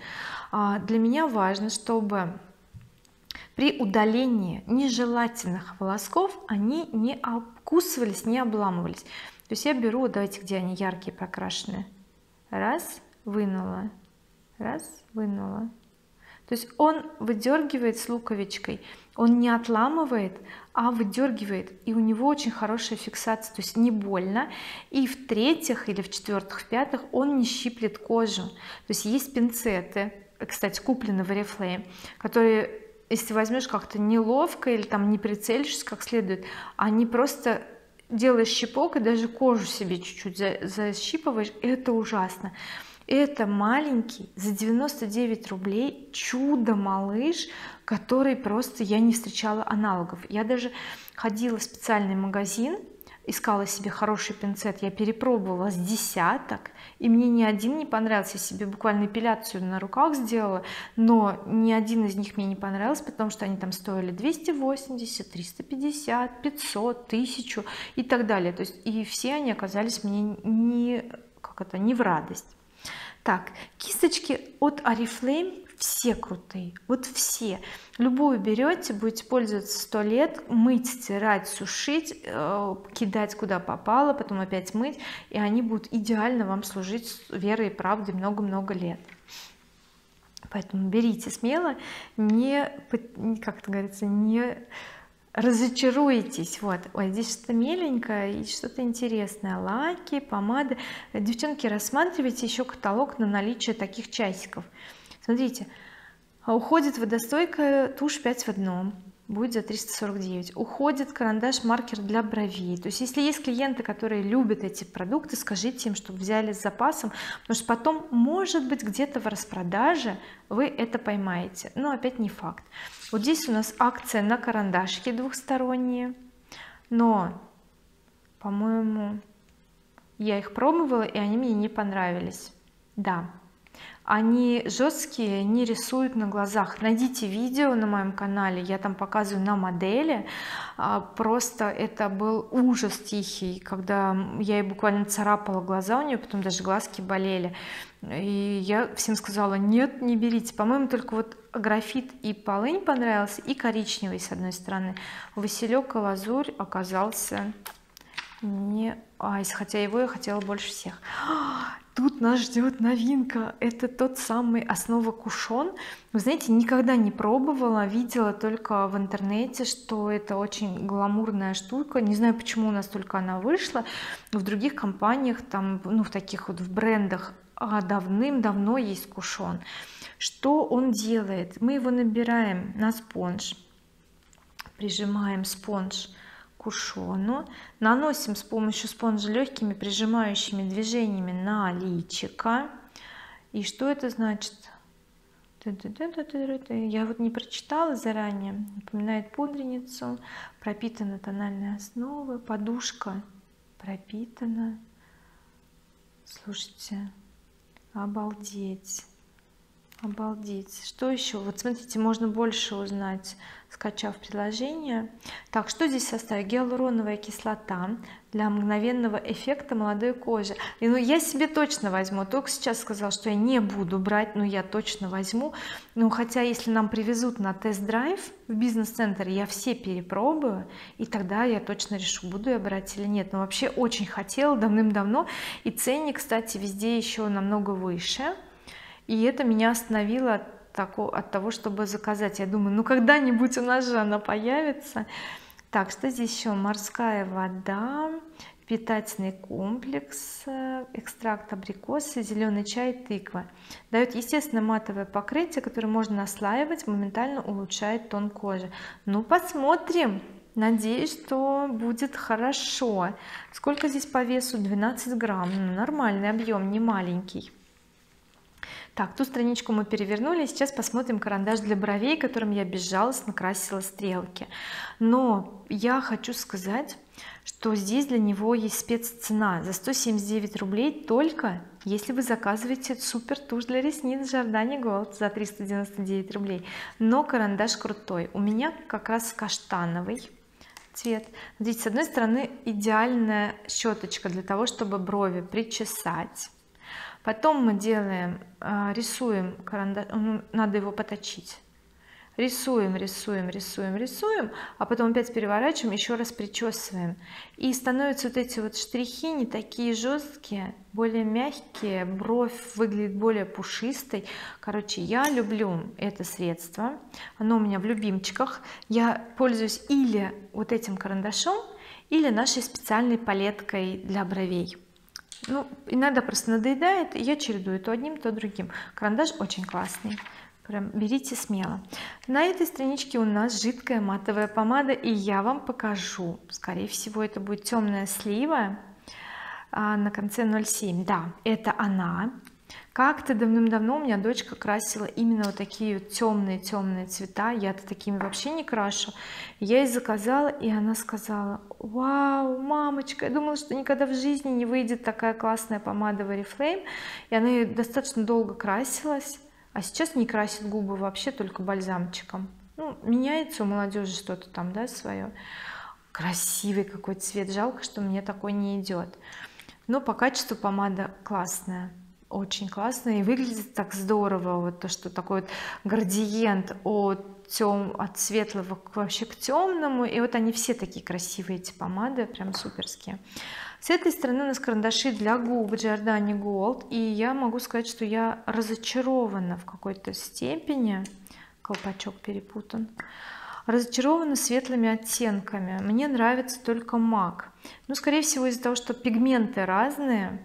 Для меня важно, чтобы при удалении нежелательных волосков они не обкусывались, не обламывались. То есть я беру, давайте, где они яркие прокрашены, раз, вынула, раз, вынула. То есть он выдергивает с луковичкой, он не отламывает, а выдергивает, и у него очень хорошая фиксация, то есть не больно, и в третьих или в четвертых, в пятых он не щиплет кожу. То есть есть пинцеты, кстати, куплены в Oriflame, которые, если возьмешь как-то неловко или там не прицелишься как следует, они просто делаешь щипок и даже кожу себе чуть-чуть защипываешь, это ужасно. Это маленький, за 99 рублей чудо малыш, который просто, я не встречала аналогов. Я даже ходила в специальный магазин, искала себе хороший пинцет, я перепробовала с десяток, и мне ни один не понравился. Я себе буквально эпиляцию на руках сделала, но ни один из них мне не понравился, потому что они там стоили 280, 350, 500, 1000 и так далее. То есть и все они оказались мне не в радость. Так, кисточки от Oriflame все крутые, вот все, любую берете, будете пользоваться 100 лет, мыть, стирать, сушить, кидать куда попало, потом опять мыть, и они будут идеально вам служить верой и правдой много-много лет. Поэтому берите смело, как это говорится, не разочаруетесь. Вот, ой, здесь что-то меленькое и что-то интересное, лаки, помады. Девчонки, рассматривайте еще каталог на наличие таких часиков. Смотрите, уходит водостойкая тушь 5 в одном, будет за 349, уходит карандаш-маркер для бровей. То есть если есть клиенты, которые любят эти продукты, скажите им, чтобы взяли с запасом, потому что потом, может быть, где-то в распродаже вы это поймаете, но опять не факт. Вот здесь у нас акция на карандашики двухсторонние, но, по-моему, я их пробовала, и они мне не понравились. Да, они жесткие, не рисуют на глазах. Найдите видео на моем канале, я там показываю на модели. Просто это был ужас тихий, когда я ей буквально царапала глаза, у нее потом даже глазки болели. И я всем сказала: нет, не берите. По-моему, только вот графит и полынь понравился, и коричневый с одной стороны. Василек и лазурь оказался не айс, хотя его я хотела больше всех. Тут нас ждет новинка, это тот самый основа кушон. Вы знаете, никогда не пробовала, видела только в интернете, что это очень гламурная штука. Не знаю, почему у нас только она вышла, но в других компаниях, там, ну, в таких вот в брендах давным-давно есть кушон. Что он делает? Мы его набираем на спонж, прижимаем спонж кушону, наносим с помощью спонжа легкими прижимающими движениями на личико. И что это значит? Я вот не прочитала заранее. Напоминает пудреницу, пропитана тональной основой, подушка пропитана. Слушайте, обалдеть, обалдеть. Что еще? Вот смотрите, можно больше узнать, скачав приложение. Так, что здесь в составе? Гиалуроновая кислота для мгновенного эффекта молодой кожи. И, ну, я себе точно возьму. Только сейчас сказала, что я не буду брать, но я точно возьму. Ну, хотя если нам привезут на тест-драйв в бизнес-центр, я все перепробую, и тогда я точно решу, буду я брать или нет. Но вообще очень хотела давным-давно. И ценник, кстати, везде еще намного выше. И это меня остановило от того, чтобы заказать. Я думаю, ну когда-нибудь у нас же она появится. Так, что здесь еще? Морская вода, питательный комплекс, экстракт абрикоса, зеленый чай, тыква. Дает естественно матовое покрытие, которое можно наслаивать, моментально улучшает тон кожи. Ну, посмотрим. Надеюсь, что будет хорошо. Сколько здесь по весу? 12 грамм. Ну, нормальный объем, не маленький. Так, ту страничку мы перевернули, сейчас посмотрим карандаш для бровей, которым я безжалостно красила стрелки. Но я хочу сказать, что здесь для него есть спеццена за 179 рублей, только если вы заказываете супер тушь для ресниц Giordani Gold за 399 рублей. Но карандаш крутой, у меня как раз каштановый цвет. Здесь с одной стороны идеальная щеточка для того, чтобы брови причесать. Потом мы делаем, рисуем карандаш, надо его поточить, рисуем, а потом опять переворачиваем, еще раз причесываем, и становятся вот эти вот штрихи не такие жесткие, более мягкие, бровь выглядит более пушистой. Короче, я люблю это средство, оно у меня в любимчиках. Я пользуюсь или вот этим карандашом, или нашей специальной палеткой для бровей. Ну, иногда просто надоедает, и я чередую то одним, то другим. Карандаш очень классный, прям берите смело. На этой страничке у нас жидкая матовая помада, и я вам покажу. Скорее всего, это будет темная слива на конце 0,7. Да, это она. Как-то давным-давно у меня дочка красила именно вот такие вот темные-темные цвета. Я-то такими вообще не крашу. Я ей заказала, и она сказала: вау, мамочка, я думала, что никогда в жизни не выйдет такая классная помада в Oriflame. И она ее достаточно долго красилась, а сейчас не красит губы вообще, только бальзамчиком. Ну, меняется у молодежи что-то там, да, свое. Красивый какой цвет, жалко, что мне такой не идет. Но по качеству помада классная, очень классно, и выглядит так здорово. Вот то, что такой вот градиент от светлого вообще к темному, и вот они все такие красивые, эти помады, прям суперские. С этой стороны у нас карандаши для губ Giordani Gold, и я могу сказать, что я разочарована в какой-то степени, колпачок перепутан, разочарована светлыми оттенками. Мне нравится только мак, но скорее всего из-за того, что пигменты разные,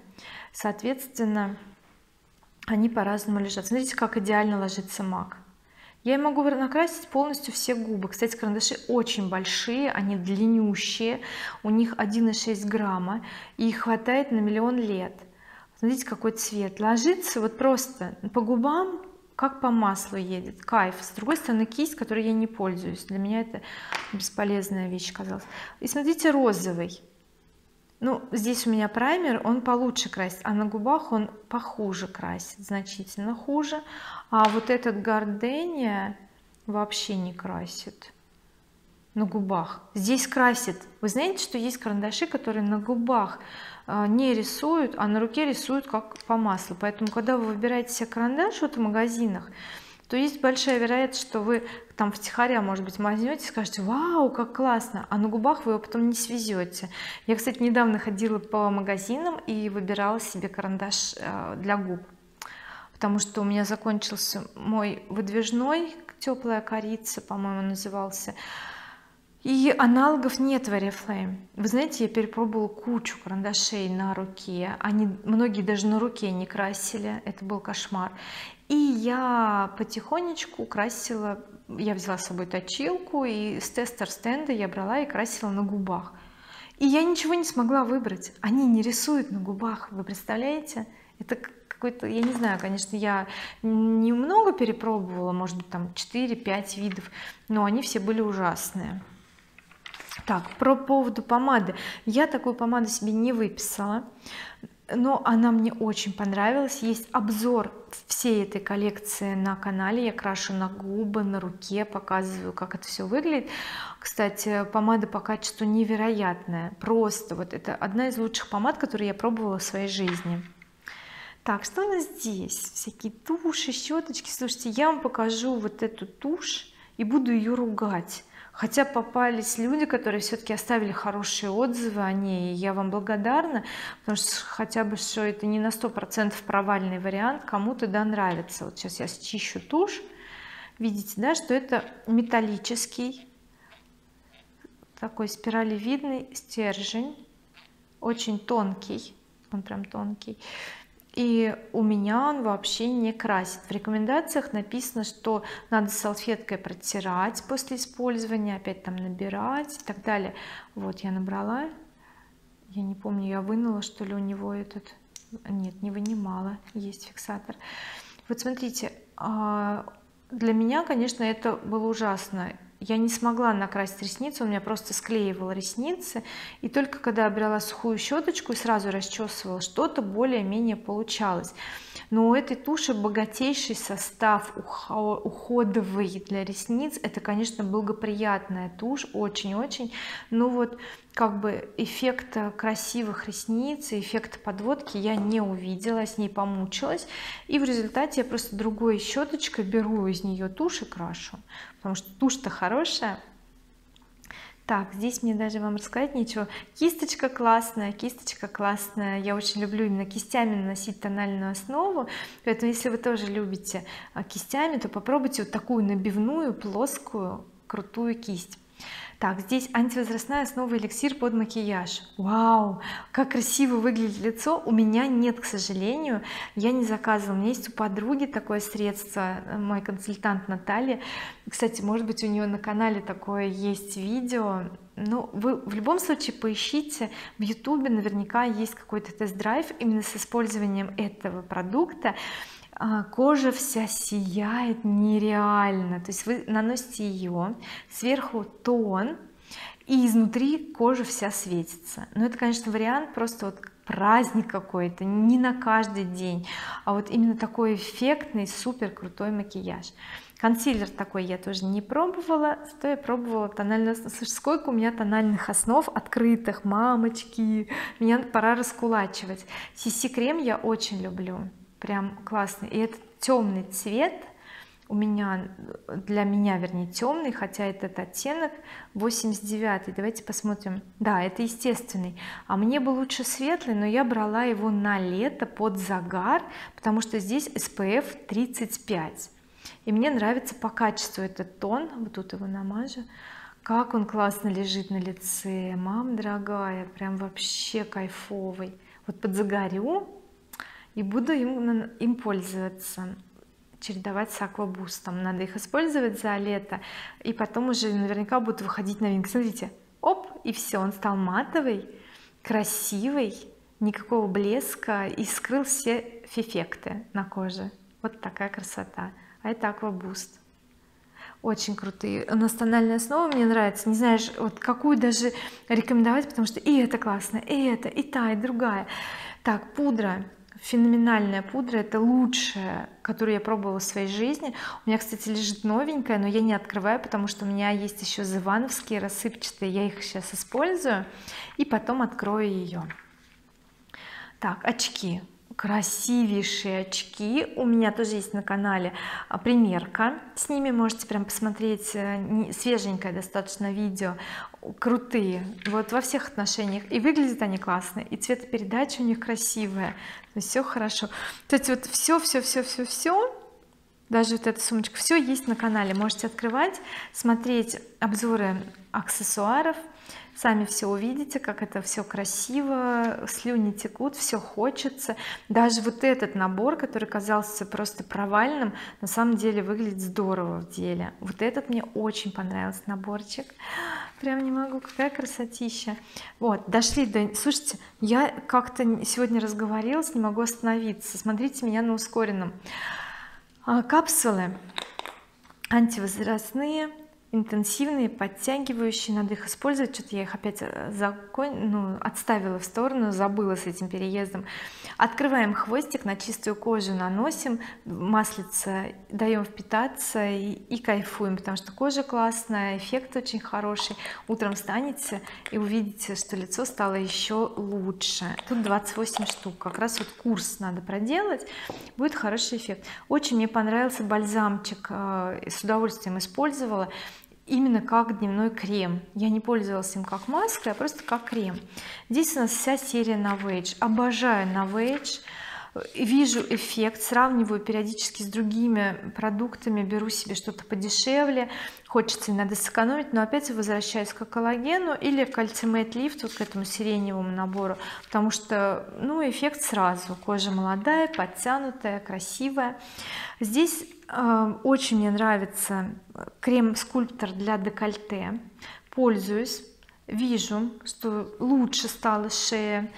соответственно, они по-разному лежат. Смотрите, как идеально ложится мак. Я могу накрасить полностью все губы. Кстати, карандаши очень большие, они длиннющие, у них 1,6 грамма, и хватает на миллион лет. Смотрите, какой цвет. Ложится вот просто по губам, как по маслу едет. Кайф. С другой стороны, кисть, которой я не пользуюсь. Для меня это бесполезная вещь казалась. И смотрите, розовый. Ну, здесь у меня праймер, он получше красит, а на губах он похуже красит, значительно хуже. А вот этот Гардения вообще не красит на губах. Здесь красит. Вы знаете, что есть карандаши, которые на губах не рисуют, а на руке рисуют как по маслу. Поэтому, когда вы выбираете себе карандаш вот в магазинах, то есть большая вероятность, что вы там втихаря, может быть, мазнете, скажете: вау, как классно, а на губах вы его потом не свезете. Я, кстати, недавно ходила по магазинам и выбирала себе карандаш для губ, потому что у меня закончился мой выдвижной, теплая корица, по-моему, назывался, и аналогов нет в Oriflame. Вы знаете, я перепробовала кучу карандашей на руке, они многие даже на руке не красили, это был кошмар. И я потихонечку красила, я взяла с собой точилку, и с тестер-стенда я брала и красила на губах. И я ничего не смогла выбрать, они не рисуют на губах, вы представляете? Это какой-то, я не знаю, конечно, я немного перепробовала, может быть, там 4-5 видов, но они все были ужасные. Так, про поводу помады. Я такую помаду себе не выписала, но она мне очень понравилась. Есть обзор всей этой коллекции на канале, я крашу на губы, на руке, показываю, как это все выглядит. Кстати, помада по качеству невероятная, просто вот это одна из лучших помад, которые я пробовала в своей жизни. Так, что у нас здесь? Всякие туши, щеточки. Слушайте, я вам покажу вот эту тушь и буду ее ругать. Хотя попались люди, которые все-таки оставили хорошие отзывы о ней, и я вам благодарна, потому что хотя бы что это не на 100% провальный вариант, кому-то да нравится. Вот сейчас я счищу тушь, видите, да, что это металлический такой спиралевидный стержень, очень тонкий, он прям тонкий, и у меня он вообще не красит. В рекомендациях написано, что надо салфеткой протирать после использования, опять там набирать и так далее. Вот я набрала, я не помню, я вынула что ли у него этот, нет, не вынимала, есть фиксатор. Вот смотрите, для меня, конечно, это было ужасно. Я не смогла накрасить ресницы, он меня просто склеивал ресницы, и только когда я брала сухую щеточку и сразу расчесывала, что-то более-менее получалось. Но у этой туши богатейший состав уходовый для ресниц, это, конечно, благоприятная тушь, очень-очень, ну вот как бы эффекта красивых ресниц и эффекта подводки я не увидела, с ней помучилась, и в результате я просто другой щеточкой беру из нее тушь и крашу, потому что тушь-то хорошая. Так, здесь мне даже вам рассказать нечего. Кисточка классная, кисточка классная. Я очень люблю именно кистями наносить тональную основу, поэтому если вы тоже любите кистями, то попробуйте вот такую набивную, плоскую, крутую кисть. Так, здесь антивозрастная основа, эликсир под макияж. Вау, как красиво выглядит лицо. У меня нет, к сожалению, я не заказывала. У меня есть у подруги такое средство, мой консультант Наталья, кстати, может быть, у нее на канале такое есть видео. Ну, вы в любом случае поищите в ютубе, наверняка есть какой-то тест-драйв именно с использованием этого продукта. Кожа вся сияет нереально, то есть вы наносите ее, сверху тон, и изнутри кожа вся светится. Но это, конечно, вариант просто вот праздник какой-то, не на каждый день, а вот именно такой эффектный супер крутой макияж. Консилер такой я тоже не пробовала, зато я пробовала тональную основу. Слушай, сколько у меня тональных основ открытых, мамочки, меня пора раскулачивать. CC-крем я очень люблю, прям классный, и этот темный цвет у меня, для меня, вернее, темный, хотя этот оттенок 89, давайте посмотрим, да, это естественный, а мне бы лучше светлый, но я брала его на лето под загар, потому что здесь SPF 35, и мне нравится по качеству этот тон. Вот тут его намажу, как он классно лежит на лице, мам дорогая, прям вообще кайфовый. Вот подзагорю и буду им пользоваться, чередовать с Aqua Boost, надо их использовать за лето, и потом уже наверняка будут выходить новинки. Смотрите, оп, и все, он стал матовый, красивый, никакого блеска, и скрыл все эффекты на коже. Вот такая красота. А это Aqua Boost. очень крутые. На тональной основе мне нравится, не знаешь вот какую даже рекомендовать, потому что и это классно, и это, и та, и другая. Так, пудра, феноменальная пудра, это лучшая, которую я пробовала в своей жизни. У меня, кстати, лежит новенькая, но я не открываю, потому что у меня есть еще зывановские рассыпчатые, я их сейчас использую и потом открою ее. Так, очки, красивейшие очки, у меня тоже есть на канале примерка с ними, можете прям посмотреть, свеженькое достаточно видео, крутые вот во всех отношениях, и выглядят они классно, и цветопередача у них красивая, то есть все хорошо. Кстати, вот все, даже вот эта сумочка, все есть на канале, можете открывать, смотреть обзоры аксессуаров, сами все увидите, как это все красиво, слюни текут, все хочется. Даже вот этот набор, который казался просто провальным, на самом деле выглядит здорово в деле. Вот этот мне очень понравился наборчик, прям не могу, какая красотища. Вот, дошли до... Слушайте, я как-то сегодня разговорилась, не могу остановиться, смотрите меня на ускоренном. Капсулы антивозрастные, интенсивные, подтягивающие, надо их использовать, что-то я их опять отставила в сторону, забыла с этим переездом. Открываем хвостик, на чистую кожу наносим, маслица даем впитаться и кайфуем, потому что кожа классная, эффект очень хороший. Утром встанете и увидите, что лицо стало еще лучше. Тут 28 штук, как раз вот курс надо проделать, будет хороший эффект. Очень мне понравился бальзамчик, с удовольствием использовала, именно как дневной крем, я не пользовалась им как маской, а просто как крем. Здесь у нас вся серия Novage, обожаю Novage, вижу эффект, сравниваю периодически с другими продуктами, беру себе что-то подешевле, хочется, надо сэкономить, но опять возвращаюсь к коллагену или к Ultimate Lift, вот к этому сиреневому набору, потому что эффект сразу, кожа молодая, подтянутая, красивая. Здесь очень мне нравится крем-скульптор для декольте, пользуюсь, вижу, что лучше стала шея,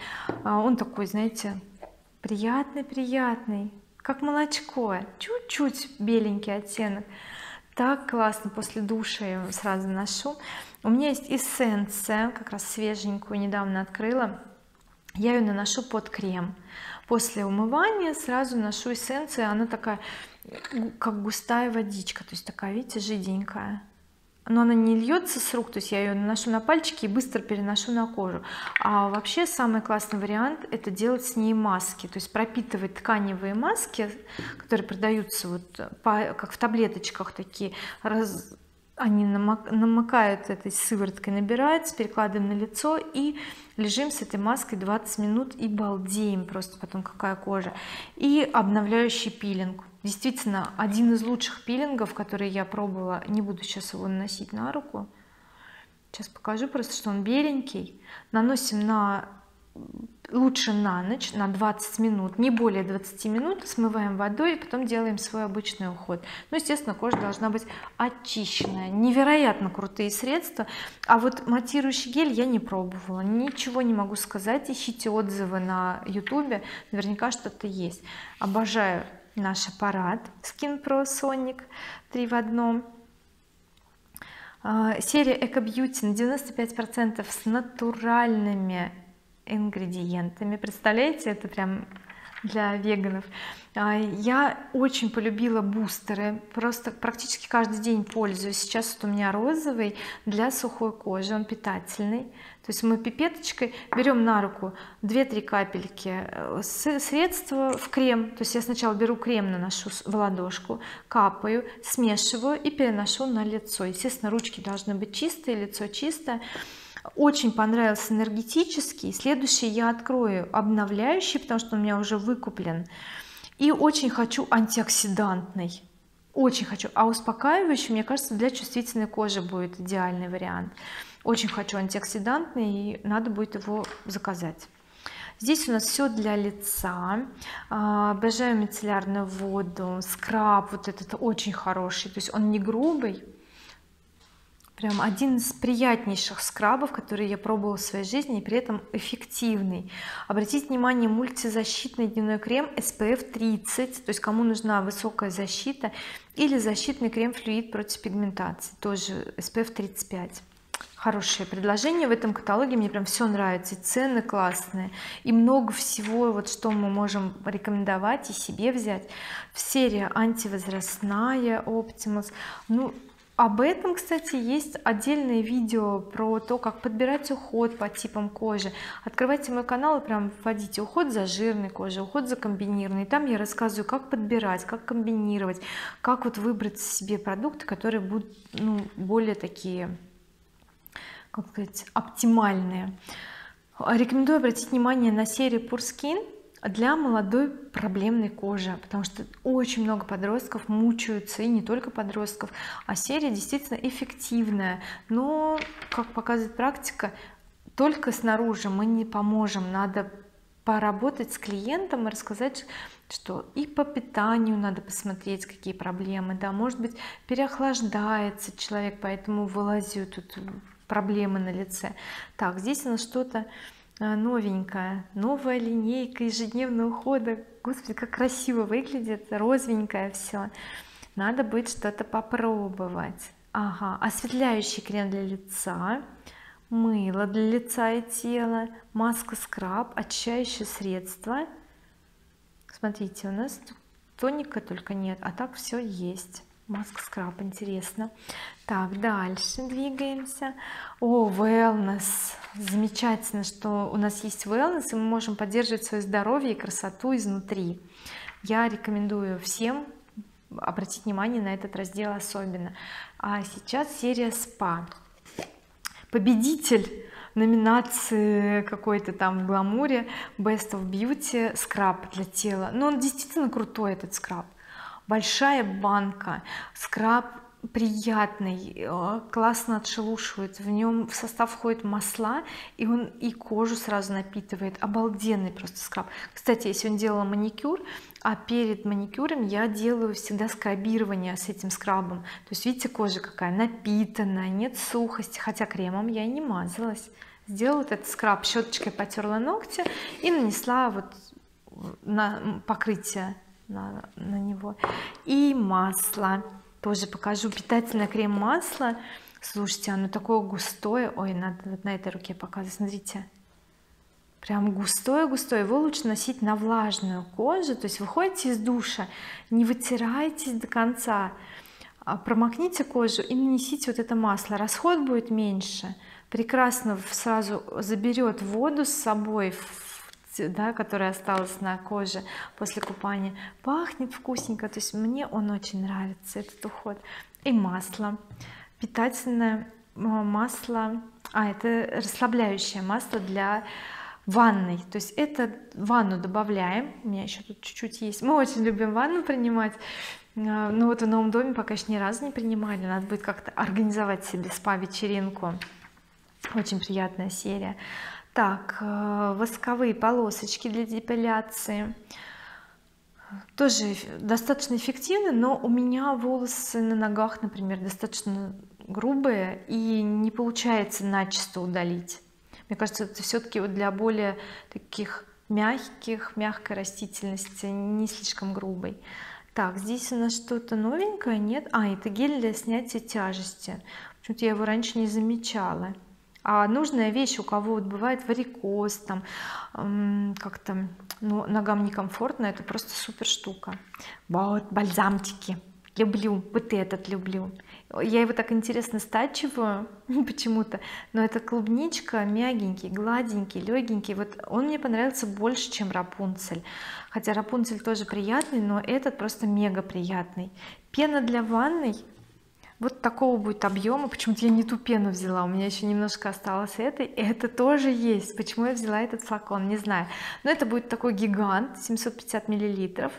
он такой, знаете, приятный, как молочко, чуть-чуть беленький оттенок, так классно, после душа я его сразу ношу. У меня есть эссенция, как раз свеженькую недавно открыла, я ее наношу под крем, после умывания сразу ношу эссенцию, она такая как густая водичка, то есть такая, видите, жиденькая, но она не льется с рук, то есть я ее наношу на пальчики и быстро переношу на кожу. А вообще самый классный вариант — это делать с ней маски, то есть пропитывать тканевые маски, которые продаются как в таблеточках такие, они намокают этой сывороткой, набираются, перекладываем на лицо и лежим с этой маской 20 минут и балдеем просто потом, какая кожа. И обновляющий пилинг, действительно один из лучших пилингов, которые я пробовала, не буду сейчас его наносить на руку, сейчас покажу просто, что он беленький. Наносим лучше на ночь, на 20 минут, не более 20 минут, смываем водой и потом делаем свой обычный уход. Естественно, кожа должна быть очищенная. Невероятно крутые средства. А вот матирующий гель я не пробовала, ничего не могу сказать, ищите отзывы на ютубе, наверняка что-то есть. Обожаю наш аппарат Skin Pro Sonic 3 в 1, серия Eco Beauty на 95% с натуральными ингредиентами, представляете, это прям для веганов. Я очень полюбила бустеры, просто практически каждый день пользуюсь. Сейчас вот у меня розовый для сухой кожи, он питательный, то есть мы пипеточкой берем на руку 2-3 капельки средства в крем, то есть я сначала беру крем, наношу в ладошку, капаю, смешиваю и переношу на лицо. Естественно, ручки должны быть чистые, лицо чистое. Очень понравился энергетический. Следующий я открою обновляющий, потому что у меня уже выкуплен. И очень хочу антиоксидантный. Очень хочу. А успокаивающий, мне кажется, для чувствительной кожи будет идеальный вариант. Очень хочу антиоксидантный, и надо будет его заказать. Здесь у нас все для лица. Обожаю мицеллярную воду, скраб вот этот очень хороший. То есть он не грубый, Прям один из приятнейших скрабов, которые я пробовала в своей жизни, и при этом эффективный. Обратите внимание, мультизащитный дневной крем SPF 30, то есть кому нужна высокая защита, или защитный крем флюид против пигментации, тоже SPF 35. Хорошее предложение в этом каталоге, мне прям все нравится, и цены классные, и много всего, вот что мы можем рекомендовать и себе взять. Серия антивозрастная Optimus. Ну, об этом, кстати, есть отдельное видео про то, как подбирать уход по типам кожи. Открывайте мой канал и прям вводите уход за жирной кожей, уход за комбинированной. Там я рассказываю, как подбирать, как комбинировать, как вот выбрать себе продукты, которые будут, ну, более такие, как сказать, оптимальные. Рекомендую обратить внимание на серию Purskin для молодой проблемной кожи, потому что очень много подростков мучаются, и не только подростков, а серия действительно эффективная, но, как показывает практика, только снаружи мы не поможем, надо поработать с клиентом и рассказать, что и по питанию надо посмотреть, какие проблемы, да, может быть, переохлаждается человек, поэтому вылазят тут проблемы на лице. Так, здесь у нас что-то новенькая, новая линейка ежедневного ухода, господи, как красиво выглядит, розовенькое все, надо будет что-то попробовать. Ага, осветляющий крем для лица, мыло для лица и тела, маска, скраб, очищающее средство. Смотрите, у нас тоника только нет, а так все есть. Маска, скраб, интересно. Так, дальше двигаемся. О, wellness. Замечательно, что у нас есть wellness, и мы можем поддерживать свое здоровье и красоту изнутри. Я рекомендую всем обратить внимание на этот раздел особенно. А сейчас серия спа. Победитель номинации какой-то там в Гламуре Best of Beauty скраб для тела. Но он действительно крутой, этот скраб. Большая банка, скраб приятный, классно отшелушивает, в нем в состав входят масла, и он и кожу сразу напитывает. Обалденный просто скраб. Кстати, я сегодня делала маникюр, а перед маникюром я делаю всегда скрабирование с этим скрабом. То есть видите, кожа какая напитанная, нет сухости, хотя кремом я и не мазалась. Сделала этот скраб, щеточкой потерла ногти и нанесла вот на покрытие. На него. И масло тоже покажу, питательное крем-масло. Слушайте, оно такое густое, ой, надо вот на этой руке показывать, смотрите, прям густое-густое. Его лучше носить на влажную кожу, то есть выходите из душа, не вытирайтесь до конца, промокните кожу и нанесите вот это масло, расход будет меньше, прекрасно сразу заберет воду с собой, да, которая осталась на коже после купания, пахнет вкусненько, то есть мне он очень нравится, этот уход. И масло, питательное масло, это расслабляющее масло для ванной, то есть это ванну добавляем, у меня еще тут чуть-чуть есть, мы очень любим ванну принимать, но вот в новом доме пока еще ни разу не принимали, надо будет как-то организовать себе спа-вечеринку, очень приятная серия. Так, восковые полосочки для депиляции тоже достаточно эффективны, но у меня волосы на ногах, например, достаточно грубые, и не получается начисто удалить. Мне кажется, это все-таки для более таких мягкой растительности, не слишком грубой. Так, здесь у нас что-то новенькое, нет? Это гель для снятия тяжести, почему-то я его раньше не замечала. А нужная вещь, у кого вот бывает варикоз, там как-то, ну, ногам некомфортно, это просто супер штука. Вот бальзамчики люблю, вот этот люблю, я его так интересно стачиваю почему-то, но это клубничка, мягенький, гладенький, легенький, вот он мне понравился больше, чем Рапунцель, хотя Рапунцель тоже приятный, но этот просто мега приятный. Пена для ванной вот такого будет объема, почему-то я не ту пену взяла, у меня еще немножко осталось этой, это тоже есть, почему я взяла этот флакон, не знаю, но это будет такой гигант, 750 миллилитров,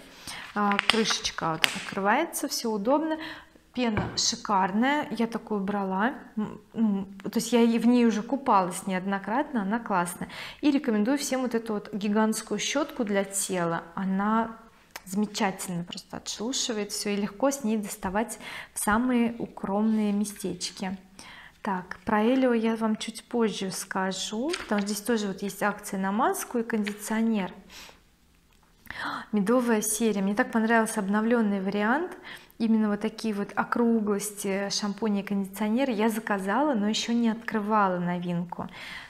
крышечка вот открывается, все удобно, пена шикарная, я такую брала, то есть я в ней уже купалась неоднократно, она классная, и рекомендую всем вот эту вот гигантскую щетку для тела, она замечательно просто отшелушивает все и легко с ней доставать в самые укромные местечки. Так, про Элио я вам чуть позже скажу, потому что здесь тоже вот есть акция на маску и кондиционер. Медовая серия, мне так понравился обновленный вариант, именно вот такие вот округлости шампуня и кондиционера я заказала, но еще не открывала новинку.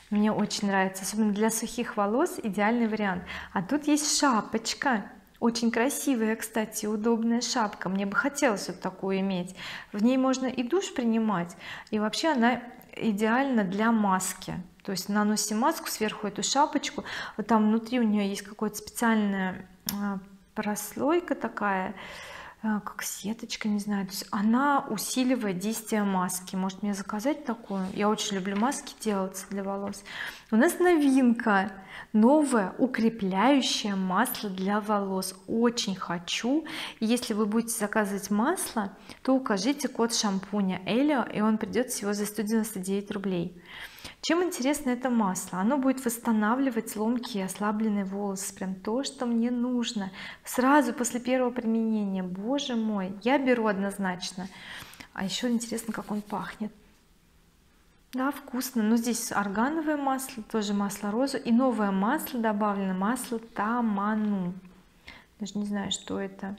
Мне очень нравится, особенно для сухих волос идеальный вариант. А тут есть шапочка, очень красивая, кстати, удобная шапка, мне бы хотелось вот такую иметь, в ней можно и душ принимать, и вообще она идеально для маски. То есть наносим маску, сверху эту шапочку, вот там внутри у нее есть какая-то специальная прослойка такая, как сеточка, не знаю, то есть она усиливает действие маски. Может мне заказать такую? Я очень люблю маски делать для волос. У нас новинка, новое укрепляющее масло для волос, очень хочу. И если вы будете заказывать масло, то укажите код шампуня Элио, и он придет всего за 199 рублей. Чем интересно это масло? Оно будет восстанавливать ломкие и ослабленные волосы, прям то, что мне нужно сразу после первого применения. Боже мой, я беру однозначно. А еще интересно, как он пахнет. Да, вкусно. Но здесь органовое масло, тоже масло розу, и новое масло добавлено, масло таману, даже не знаю, что это.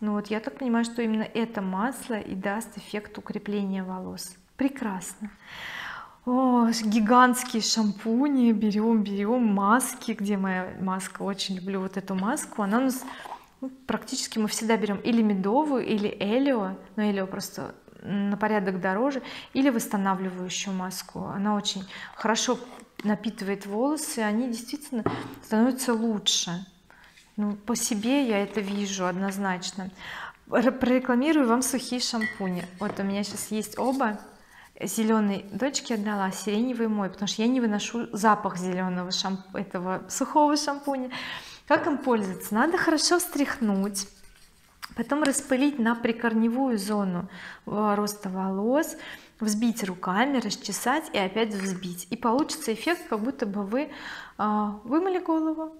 Ну вот я так понимаю, что именно это масло и даст эффект укрепления волос. Прекрасно. О, гигантские шампуни, берем маски. Где моя маска? Очень люблю вот эту маску, она у нас, ну, практически мы всегда берем или медовую, или Элио, но Элио просто на порядок дороже, или восстанавливающую маску. Она очень хорошо напитывает волосы, они действительно становятся лучше. Ну, по себе я это вижу однозначно. Прорекламирую вам сухие шампуни. Вот у меня сейчас есть оба. Зеленой дочке отдала, сиреневый мой, потому что я не выношу запах зеленого этого сухого шампуня. Как им пользоваться? Надо хорошо встряхнуть, потом распылить на прикорневую зону роста волос, взбить руками, расчесать и опять взбить, и получится эффект, как будто бы вы вымыли голову.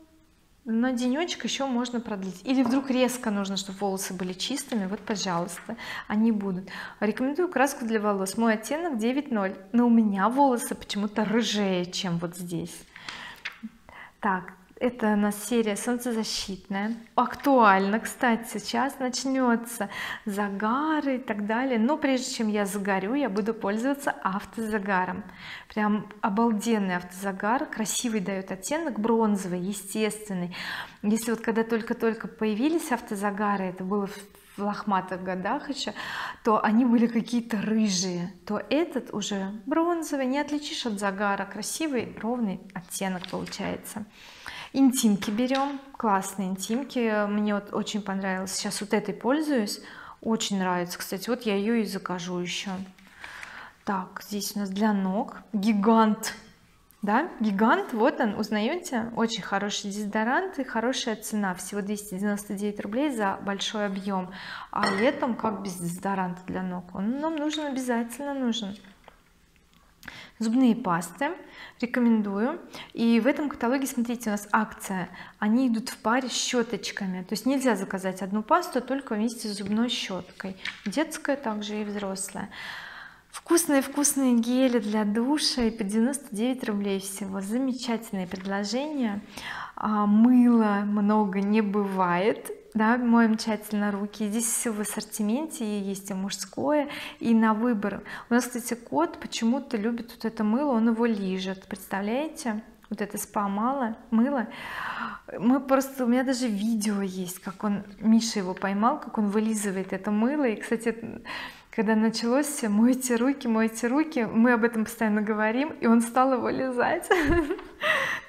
На денечек еще можно продлить, или вдруг резко нужно, чтобы волосы были чистыми, вот пожалуйста, они будут. Рекомендую краску для волос, мой оттенок 9.0, но у меня волосы почему-то рыжее, чем вот здесь. Так, это у нас серия солнцезащитная, актуально, кстати, сейчас начнется загары и так далее, но прежде чем я загорю, я буду пользоваться автозагаром. Прям обалденный автозагар, красивый дает оттенок, бронзовый, естественный. Если вот когда только-только появились автозагары, это было в лохматых годах еще, то они были какие-то рыжие, то этот уже бронзовый, не отличишь от загара, красивый ровный оттенок получается. Интимки берем, классные интимки, мне вот очень понравилось, сейчас вот этой пользуюсь, очень нравится, кстати, вот я ее и закажу еще. Так, здесь у нас для ног гигант, да, гигант, вот он, узнаете, очень хороший дезодорант и хорошая цена, всего 299 рублей за большой объем, а летом как без дезодоранта для ног, он нам нужен, обязательно нужен. Зубные пасты рекомендую, и в этом каталоге, смотрите, у нас акция, они идут в паре с щеточками, то есть нельзя заказать одну пасту только вместе с зубной щеткой, детская также и взрослая. Вкусные-вкусные гели для душа и по 99 рублей всего, замечательные предложения. Мыла много не бывает, да, моем тщательно руки, здесь все в ассортименте, и есть и мужское, и на выбор. У нас, кстати, кот почему-то любит вот это мыло, он его лижет, представляете, вот это мыло, мы просто, у меня даже видео есть, как он, Миша его поймал, как он вылизывает это мыло. И, кстати, когда началось мойте руки», мы об этом постоянно говорим, и он стал его лизать.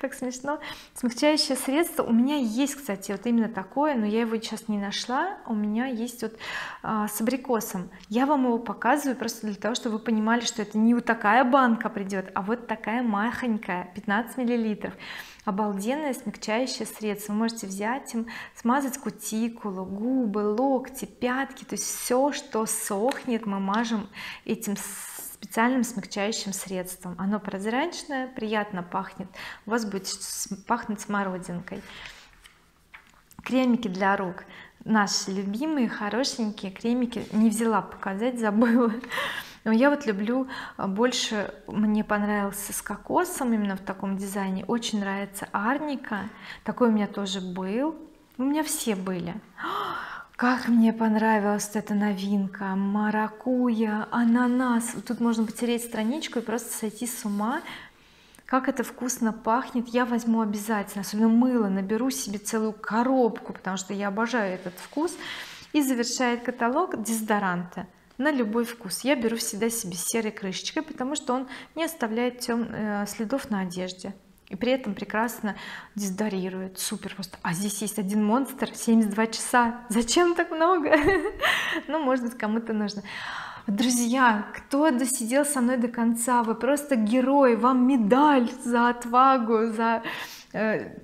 Так смешно. Смягчающее средство у меня есть, кстати, вот именно такое, но я его сейчас не нашла, у меня есть вот с абрикосом, я вам его показываю просто для того, чтобы вы понимали, что это не вот такая банка придет, а вот такая махонькая, 15 миллилитров. Обалденное смягчающее средство, вы можете взять им, смазать кутикулу, губы, локти, пятки, то есть все, что сохнет, мы мажем этим специальным смягчающим средством, оно прозрачное, приятно пахнет, у вас будет пахнуть смородинкой. Кремики для рук, наши любимые хорошенькие кремики, не взяла показать, забыла. Но я вот люблю больше, мне понравился с кокосом именно в таком дизайне, очень нравится арника, такой у меня тоже был, у меня все были. Как мне понравилась эта новинка, маракуйя, ананас, тут можно потереть страничку и просто сойти с ума, как это вкусно пахнет. Я возьму обязательно, особенно мыло, наберу себе целую коробку, потому что я обожаю этот вкус. И завершает каталог дезодоранты на любой вкус. Я беру всегда себе серой крышечкой, потому что он не оставляет следов на одежде и при этом прекрасно дезодорирует, супер просто. А здесь есть один монстр, 72 часа, зачем так много? Ну, может быть, кому-то нужно. Друзья, кто досидел со мной до конца, вы просто герои, вам медаль за отвагу, за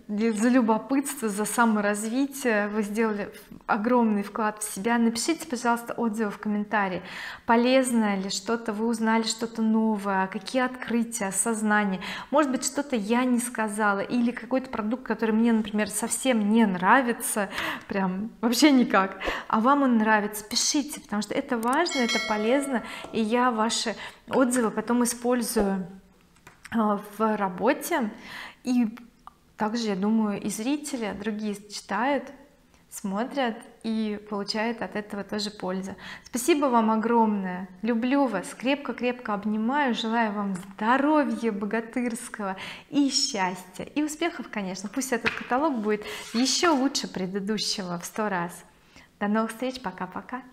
любопытство, за саморазвитие. Вы сделали огромный вклад в себя. Напишите, пожалуйста, отзывы в комментарии, полезно ли что-то вы узнали, что-то новое, какие открытия, осознания, может быть, что-то я не сказала, или какой-то продукт, который мне, например, совсем не нравится, прям вообще никак, а вам он нравится. Пишите, потому что это важно, это полезно, и я ваши отзывы потом использую в работе, и также, я думаю, и зрители другие читают, смотрят и получают от этого тоже пользу. Спасибо вам огромное, люблю вас, крепко-крепко обнимаю, желаю вам здоровья богатырского и счастья, и успехов, конечно. Пусть этот каталог будет еще лучше предыдущего в 100 раз. До новых встреч, пока-пока.